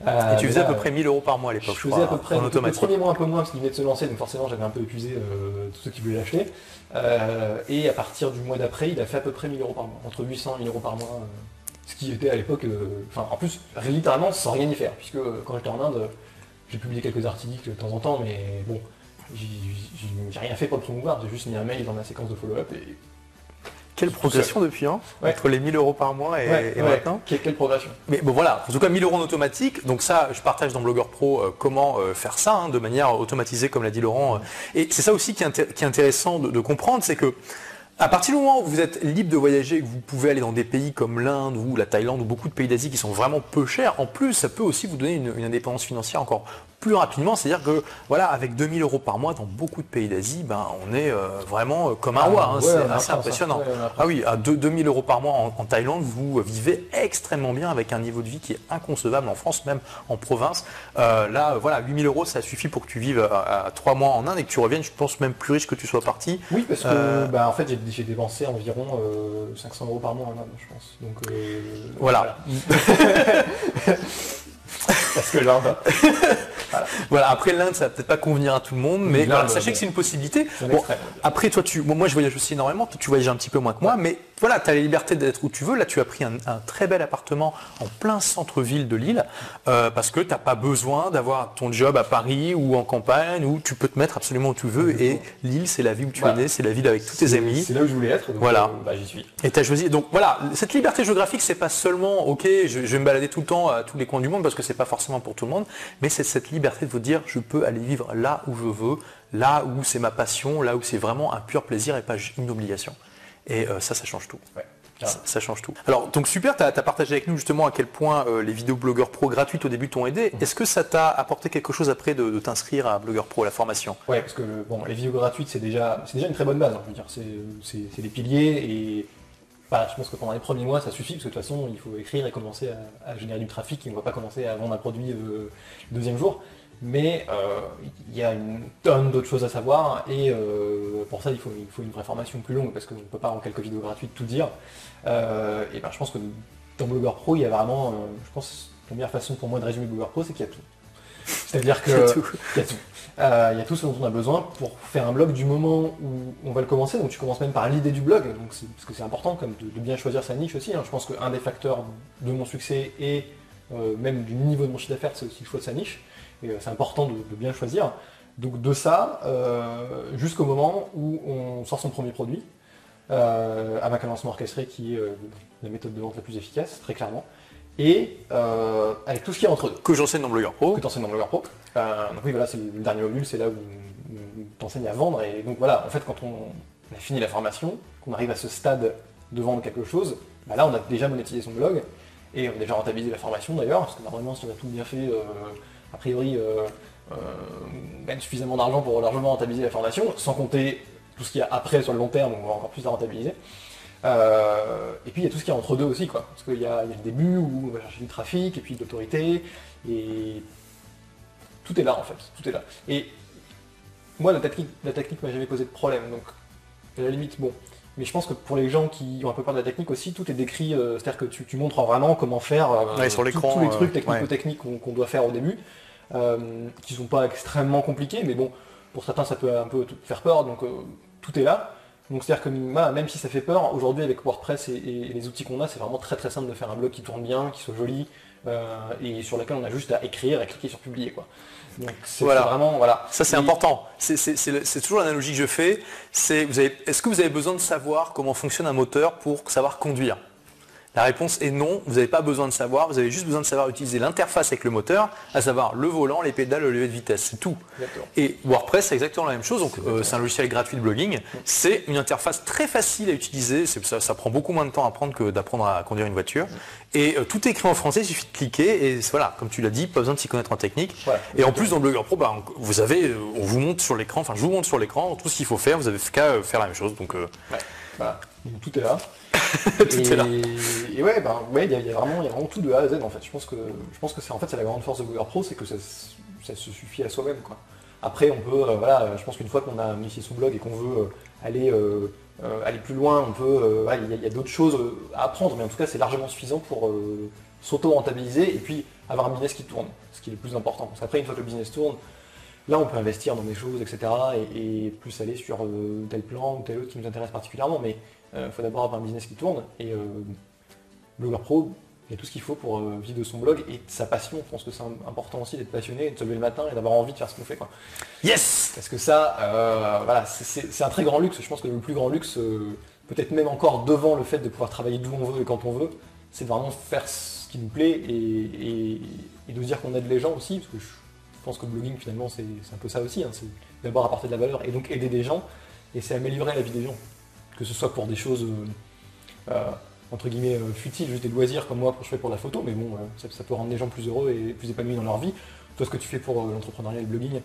Euh, et tu faisais là, à peu près mille euros par mois à l'époque. Je faisais à peu près, le premier mois un peu moins parce qu'ils venaient de se lancer, donc forcément j'avais un peu épuisé euh, tous ceux qui voulaient l'acheter. Euh, et à partir du mois d'après, il a fait à peu près mille euros par mois, entre huit cents et mille euros par mois. Euh, ce qui était à l'époque, euh, enfin en plus, littéralement sans rien y faire. Puisque euh, quand j'étais en Inde, euh, j'ai publié quelques articles de temps en temps, mais bon, j'ai rien fait pour le promouvoir, j'ai juste mis un mail dans ma séquence de follow-up. Et... Quelle progression depuis, hein, ouais. Entre les mille euros par mois et, ouais, et ouais. maintenant. Quelle, quelle progression. Mais bon voilà, en tout cas mille euros en automatique, donc ça je partage dans Blogger Pro euh, comment euh, faire ça hein, de manière automatisée comme l'a dit Laurent. Et c'est ça aussi qui est, intér qui est intéressant de, de comprendre, c'est que à partir du moment où vous êtes libre de voyager et que vous pouvez aller dans des pays comme l'Inde ou la Thaïlande ou beaucoup de pays d'Asie qui sont vraiment peu chers, en plus, ça peut aussi vous donner une, une indépendance financière encore plus rapidement. C'est-à-dire que, voilà, avec deux mille euros par mois dans beaucoup de pays d'Asie, ben, on est euh, vraiment comme un roi. Hein. Ouais, c'est assez impressionnant. Ouais, ah oui, à deux mille euros par mois en, en Thaïlande, vous vivez extrêmement bien avec un niveau de vie qui est inconcevable en France, même en province. Euh, là, voilà, huit mille euros, ça suffit pour que tu vives à, à trois mois en Inde et que tu reviennes, je pense, même plus riche que tu sois parti. Oui, parce que, euh, bah, en fait, j'ai j'ai dépensé environ euh, cinq cents euros par mois en Inde, je pense. Donc, euh, voilà. voilà. Parce que l'Inde... Voilà. Voilà, après l'Inde, ça va peut-être pas convenir à tout le monde, mais voilà, sachez que c'est une possibilité. Bon, après, toi, tu, bon, moi, je voyage aussi énormément. Toi, tu voyages un petit peu moins que moi, mais voilà, tu as la liberté d'être où tu veux. Là, tu as pris un, un très bel appartement en plein centre-ville de Lille, euh, parce que tu n'as pas besoin d'avoir ton job à Paris ou en campagne, où tu peux te mettre absolument où tu veux. Et Lille, c'est la ville où tu voilà. es né, c'est la ville avec tous tes amis. C'est là où je voulais être, donc voilà. Euh, bah, j'y suis. Et tu as choisi. Donc voilà, cette liberté géographique, c'est pas seulement, ok, je, je vais me balader tout le temps à tous les coins du monde, parce que c'est pas forcément pour tout le monde, mais c'est cette liberté liberté de vous dire je peux aller vivre là où je veux, là où c'est ma passion, là où c'est vraiment un pur plaisir et pas une obligation. Et euh, ça, ça change tout. Ouais. Ça, ça change tout. Alors, donc super, tu as, t'as partagé avec nous justement à quel point euh, les vidéos Blogger Pro gratuites au début t'ont aidé. Mmh. Est-ce que ça t'a apporté quelque chose après de, de t'inscrire à Blogger Pro, la formation? Oui, parce que bon, les vidéos gratuites, c'est déjà, c'est déjà une très bonne base. Hein, je veux dire, c'est, c'est des piliers et bah, je pense que pendant les premiers mois, ça suffit, parce que de toute façon, il faut écrire et commencer à, à générer du trafic, et on ne va pas commencer à vendre un produit euh, le deuxième jour. Mais euh, il y a une tonne d'autres choses à savoir, et euh, pour ça, il faut, il faut une vraie formation plus longue, parce qu'on ne peut pas en quelques vidéos gratuites tout dire. Euh, et ben, je pense que dans Blogger Pro, il y a vraiment, euh, je pense, la meilleure façon pour moi de résumer Blogger Pro, c'est qu'il y a tout. C'est-à-dire qu'il y a tout. Il y a tout. Euh, y a tout ce dont on a besoin pour faire un blog du moment où on va le commencer. Donc tu commences même par l'idée du blog, donc parce que c'est important comme de, de bien choisir sa niche aussi. Hein. Je pense qu'un des facteurs de mon succès et euh, même du niveau de mon chiffre d'affaires, c'est aussi le choix de sa niche. Et euh, c'est important de, de bien choisir. Donc de ça, euh, jusqu'au moment où on sort son premier produit, euh, à ma cadencement orchestrée qui est euh, la méthode de vente la plus efficace, très clairement. Et euh, avec tout ce qui est entre deux. Que j'enseigne dans Blogger Pro. Que t'enseignes dans Blogger Pro. Euh, donc oui, voilà, c'est le dernier module, c'est là où, où t'enseignes à vendre. Et donc voilà, en fait, quand on a fini la formation, qu'on arrive à ce stade de vendre quelque chose, bah là, on a déjà monétisé son blog et on a déjà rentabilisé la formation d'ailleurs, parce que normalement, si on a tout bien fait, euh, a priori, euh, euh, on gagne suffisamment d'argent pour largement rentabiliser la formation, sans compter tout ce qu'il y a après sur le long terme, on va encore plus la rentabiliser. Euh, et puis il y a tout ce qu'il y a entre deux aussi, quoi. Parce qu'il y, y a le début où on va chercher du trafic, et puis de l'autorité, et tout est là en fait, tout est là. Et moi la technique la technique m'a jamais posé de problème, donc à la limite bon. Mais je pense que pour les gens qui ont un peu peur de la technique aussi, tout est décrit, euh, c'est-à-dire que tu, tu montres vraiment comment faire euh, ouais, sur tout, tous les trucs technico-techniques ouais. qu'on qu'on doit faire au début, euh, qui sont pas extrêmement compliqués, mais bon, pour certains ça peut un peu faire peur, donc euh, tout est là. Donc c'est-à-dire que même si ça fait peur, aujourd'hui avec WordPress et, et les outils qu'on a, c'est vraiment très très simple de faire un blog qui tourne bien, qui soit joli, euh, et sur lequel on a juste à écrire et cliquer sur publier, quoi. Donc c'est voilà. vraiment voilà. Ça c'est et... important. C'est toujours l'analogie que je fais. C'est vous avez, est-ce que vous avez besoin de savoir comment fonctionne un moteur pour savoir conduire? La réponse est non, vous n'avez pas besoin de savoir, vous avez juste besoin de savoir utiliser l'interface avec le moteur, à savoir le volant, les pédales, le levier de vitesse, c'est tout. Et WordPress, c'est exactement la même chose, donc c'est euh, un logiciel gratuit de blogging, c'est une interface très facile à utiliser, ça, ça prend beaucoup moins de temps à apprendre que d'apprendre à conduire une voiture, et euh, tout est écrit en français, il suffit de cliquer, et voilà, comme tu l'as dit, pas besoin de s'y connaître en technique. Voilà, et en plus, dans Blogger Pro, bah, on, vous avez, on vous montre sur l'écran, enfin je vous montre sur l'écran tout ce qu'il faut faire, vous n'avez qu'à faire la même chose, donc... Euh, ouais. Voilà. Donc, tout est là. tout et, est là. Et ouais, ben ouais, il y, y a vraiment, il y a vraiment tout de A à Z en fait. Je pense que, je pense que c'est en fait c'est la grande force de Blogger Pro, c'est que ça, ça se suffit à soi-même, quoi. Après, on peut, euh, voilà, je pense qu'une fois qu'on a initié son blog et qu'on veut aller, euh, euh, aller plus loin, on peut, euh, il ouais, y a, a d'autres choses à apprendre, mais en tout cas, c'est largement suffisant pour euh, s'auto-rentabiliser et puis avoir un business qui tourne, ce qui est le plus important. Parce qu'après, une fois que le business tourne, là, on peut investir dans des choses, et cetera. Et, et plus aller sur euh, tel plan ou tel autre qui nous intéresse particulièrement. Mais il euh, faut d'abord avoir un business qui tourne. Et euh, Blogger Pro, il y a tout ce qu'il faut pour euh, vivre de son blog et de sa passion. Je pense que c'est important aussi d'être passionné, de se lever le matin et d'avoir envie de faire ce qu'on fait, quoi. Yes. Parce que ça, euh, voilà, c'est un très grand luxe. Je pense que le plus grand luxe, euh, peut-être même encore devant le fait de pouvoir travailler d'où on veut et quand on veut, c'est de vraiment faire ce qui nous plaît et, et, et de dire qu'on aide les gens aussi. Parce que je, Je pense que le blogging finalement c'est un peu ça aussi, hein. C'est d'abord apporter de la valeur et donc aider des gens, et c'est améliorer la vie des gens. Que ce soit pour des choses euh, euh, entre guillemets euh, futiles, juste des loisirs comme moi que je fais pour la photo, mais bon, euh, ça, ça peut rendre les gens plus heureux et plus épanouis dans leur vie. Toi ce que tu fais pour euh, l'entrepreneuriat et le blogging,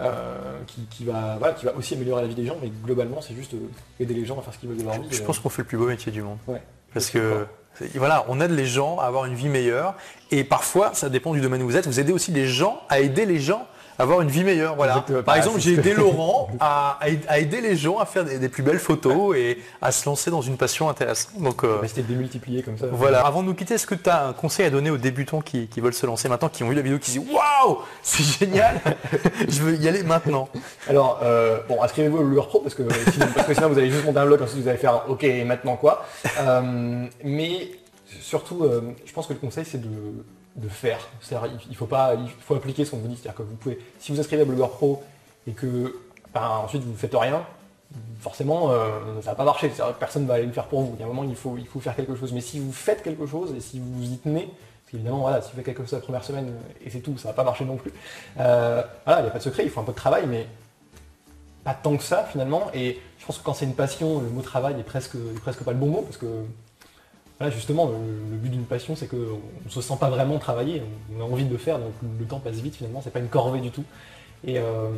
euh, qui, qui, va, voilà, qui va aussi améliorer la vie des gens, mais globalement c'est juste euh, aider les gens à faire ce qu'ils veulent de leur vie. Je euh... pense qu'on fait le plus beau métier du monde. Ouais. Parce que... Voilà, on aide les gens à avoir une vie meilleure et parfois, ça dépend du domaine où vous êtes, vous aidez aussi les gens à aider les gens à avoir une vie meilleure. Voilà. Par exemple, j'ai aidé Laurent à, à aider les gens à faire des, des plus belles photos et à se lancer dans une passion intéressante. Donc, euh, c'était démultiplié comme ça. Voilà. Avant de nous quitter, est-ce que tu as un conseil à donner aux débutants qui, qui veulent se lancer maintenant, qui ont vu la vidéo, qui disent waouh, c'est génial, je veux y aller maintenant. Alors, euh, bon, inscrivez-vous au Blogger Pro parce que, sinon, parce que sinon vous allez juste monter un blog, ensuite vous allez faire ok maintenant quoi. Euh, mais surtout, euh, je pense que le conseil c'est de de faire. Il faut pas, il faut appliquer ce qu'on vous dit. C'est-à-dire que vous pouvez, si vous inscrivez à Blogger Pro et que ben, ensuite vous ne faites rien, forcément euh, ça va pas marcher. Personne va aller le faire pour vous. Il y a un moment il faut, il faut faire quelque chose. Mais si vous faites quelque chose et si vous vous y tenez, parce qu'évidemment voilà, si vous faites quelque chose la première semaine et c'est tout, ça va pas marcher non plus. Euh, voilà, il n'y a pas de secret, il faut un peu de travail, mais pas tant que ça finalement. Et je pense que quand c'est une passion, le mot travail est presque, est presque pas le bon mot parce que voilà, justement, le, le but d'une passion, c'est qu'on ne se sent pas vraiment travailler, on a envie de le faire, donc le temps passe vite finalement, c'est pas une corvée du tout. Et, euh,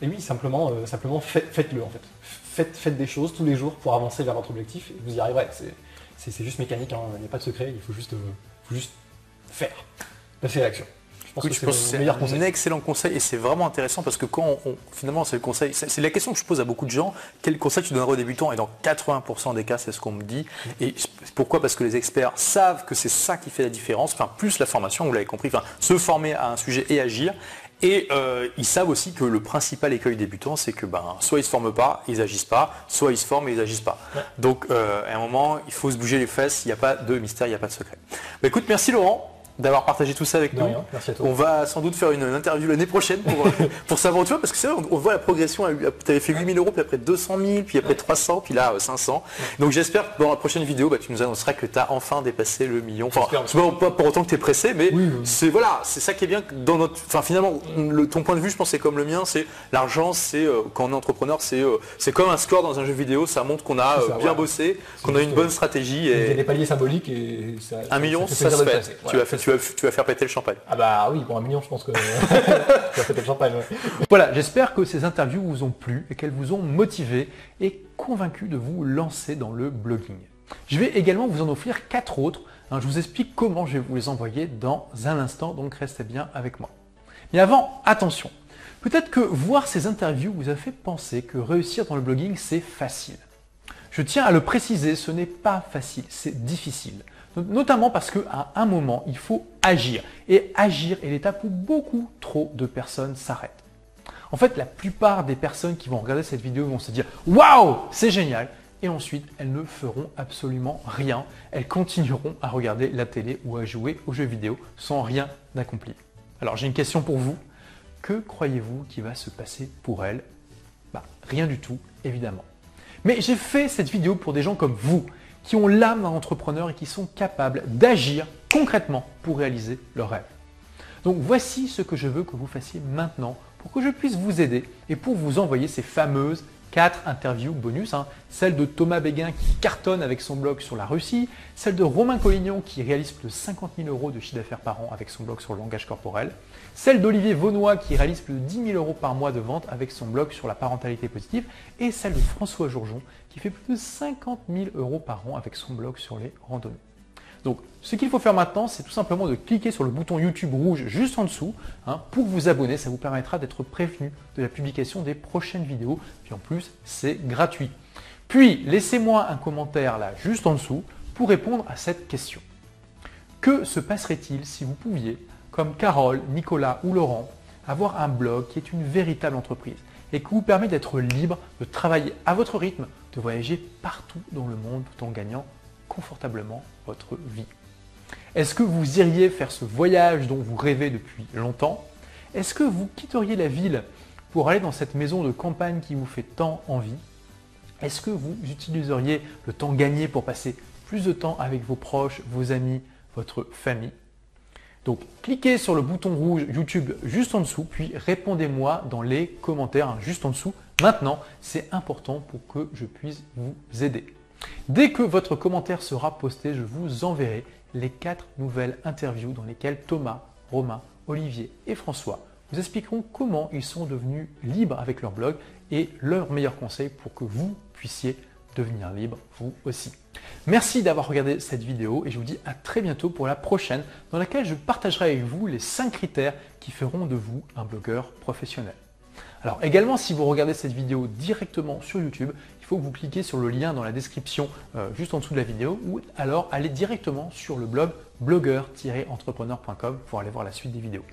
et oui, simplement, euh, simplement fait, faites-le en fait. Faites, faites des choses tous les jours pour avancer vers votre objectif, et vous y arriverez. C'est juste mécanique, hein. Il n'y a pas de secret, il faut juste, euh, faut juste faire, passer à l'action. Je pense que c'est un excellent conseil et c'est vraiment intéressant parce que quand on, on finalement c'est le conseil, c'est la question que je pose à beaucoup de gens, quel conseil tu donnerais aux débutants? Et dans quatre-vingts pour cent des cas c'est ce qu'on me dit. Et pourquoi? Parce que les experts savent que c'est ça qui fait la différence, enfin plus la formation, vous l'avez compris, enfin se former à un sujet et agir. Et euh, ils savent aussi que le principal écueil débutant, c'est que ben, soit ils se forment pas, ils agissent pas, soit ils se forment et ils agissent pas. Ouais. Donc euh, à un moment, il faut se bouger les fesses, il n'y a pas de mystère, il n'y a pas de secret. Bah, écoute, merci Laurent d'avoir partagé tout ça avec nous. Merci à toi. On va sans doute faire une, une interview l'année prochaine pour, pour savoir, tu vois, parce que c'est vrai, on, on voit la progression, tu avais fait huit mille euros, puis après deux cent mille, puis après trois cents, puis là cinq cents. Donc j'espère que dans la prochaine vidéo, bah, tu nous annonceras que tu as enfin dépassé le million. Enfin, c'est pas, pas pour autant que tu es pressé, mais oui, oui. c'est voilà, c'est ça qui est bien dans notre... Enfin finalement, le, ton point de vue, je pense, c'est comme le mien, c'est l'argent, c'est euh, quand on est entrepreneur, c'est euh, c'est comme un score dans un jeu vidéo, ça montre qu'on a euh, ça, bien ouais. bossé, qu'on a une bonne stratégie. Et... Il y a des paliers symboliques et ça... Un million, ça, ça se fait. Ouais. Tu as fait tu vas, tu vas faire péter le champagne. Ah bah oui, pour un million, je pense que tu vas péter le champagne. Ouais. Voilà, j'espère que ces interviews vous ont plu et qu'elles vous ont motivé et convaincu de vous lancer dans le blogging. Je vais également vous en offrir quatre autres. Hein, je vous explique comment je vais vous les envoyer dans un instant, donc restez bien avec moi. Mais avant, attention, peut-être que voir ces interviews vous a fait penser que réussir dans le blogging, c'est facile. Je tiens à le préciser, ce n'est pas facile, c'est difficile. Notamment parce qu'à un moment, il faut agir. Et agir est l'étape où beaucoup trop de personnes s'arrêtent. En fait, la plupart des personnes qui vont regarder cette vidéo vont se dire « Waouh, c'est génial !» Et ensuite, elles ne feront absolument rien. Elles continueront à regarder la télé ou à jouer aux jeux vidéo sans rien accomplir. Alors, j'ai une question pour vous. Que croyez-vous qui va se passer pour elles? Bah, rien du tout, évidemment. Mais j'ai fait cette vidéo pour des gens comme vous, qui ont l'âme d'un entrepreneur et qui sont capables d'agir concrètement pour réaliser leurs rêves. Donc voici ce que je veux que vous fassiez maintenant pour que je puisse vous aider et pour vous envoyer ces fameuses quatre interviews bonus, hein, celle de Thomas Béguin qui cartonne avec son blog sur la Russie, celle de Romain Collignon qui réalise plus de cinquante mille euros de chiffre d'affaires par an avec son blog sur le langage corporel, celle d'Olivier Vaunois qui réalise plus de dix mille euros par mois de vente avec son blog sur la parentalité positive et celle de François Jourjon qui fait plus de cinquante mille euros par an avec son blog sur les randonnées. Donc, ce qu'il faut faire maintenant, c'est tout simplement de cliquer sur le bouton YouTube rouge juste en dessous hein, pour vous abonner. Ça vous permettra d'être prévenu de la publication des prochaines vidéos. Puis en plus, c'est gratuit. Puis, laissez-moi un commentaire là juste en dessous pour répondre à cette question. Que se passerait-il si vous pouviez, comme Carole, Nicolas ou Laurent, avoir un blog qui est une véritable entreprise et qui vous permet d'être libre, de travailler à votre rythme, de voyager partout dans le monde tout en gagnant confortablement votre vie. Est-ce que vous iriez faire ce voyage dont vous rêvez depuis longtemps? Est-ce que vous quitteriez la ville pour aller dans cette maison de campagne qui vous fait tant envie? Est-ce que vous utiliseriez le temps gagné pour passer plus de temps avec vos proches, vos amis, votre famille? Donc cliquez sur le bouton rouge YouTube juste en dessous, puis répondez-moi dans les commentaires hein, juste en dessous. Maintenant, c'est important pour que je puisse vous aider. Dès que votre commentaire sera posté, je vous enverrai les quatre nouvelles interviews dans lesquelles Thomas, Romain, Olivier et François vous expliqueront comment ils sont devenus libres avec leur blog et leurs meilleurs conseils pour que vous puissiez devenir libre vous aussi. Merci d'avoir regardé cette vidéo et je vous dis à très bientôt pour la prochaine dans laquelle je partagerai avec vous les cinq critères qui feront de vous un blogueur professionnel. Alors également, si vous regardez cette vidéo directement sur YouTube, il faut que vous cliquiez sur le lien dans la description euh, juste en dessous de la vidéo ou alors allez directement sur le blog blogger tiret entrepreneur point com pour aller voir la suite des vidéos.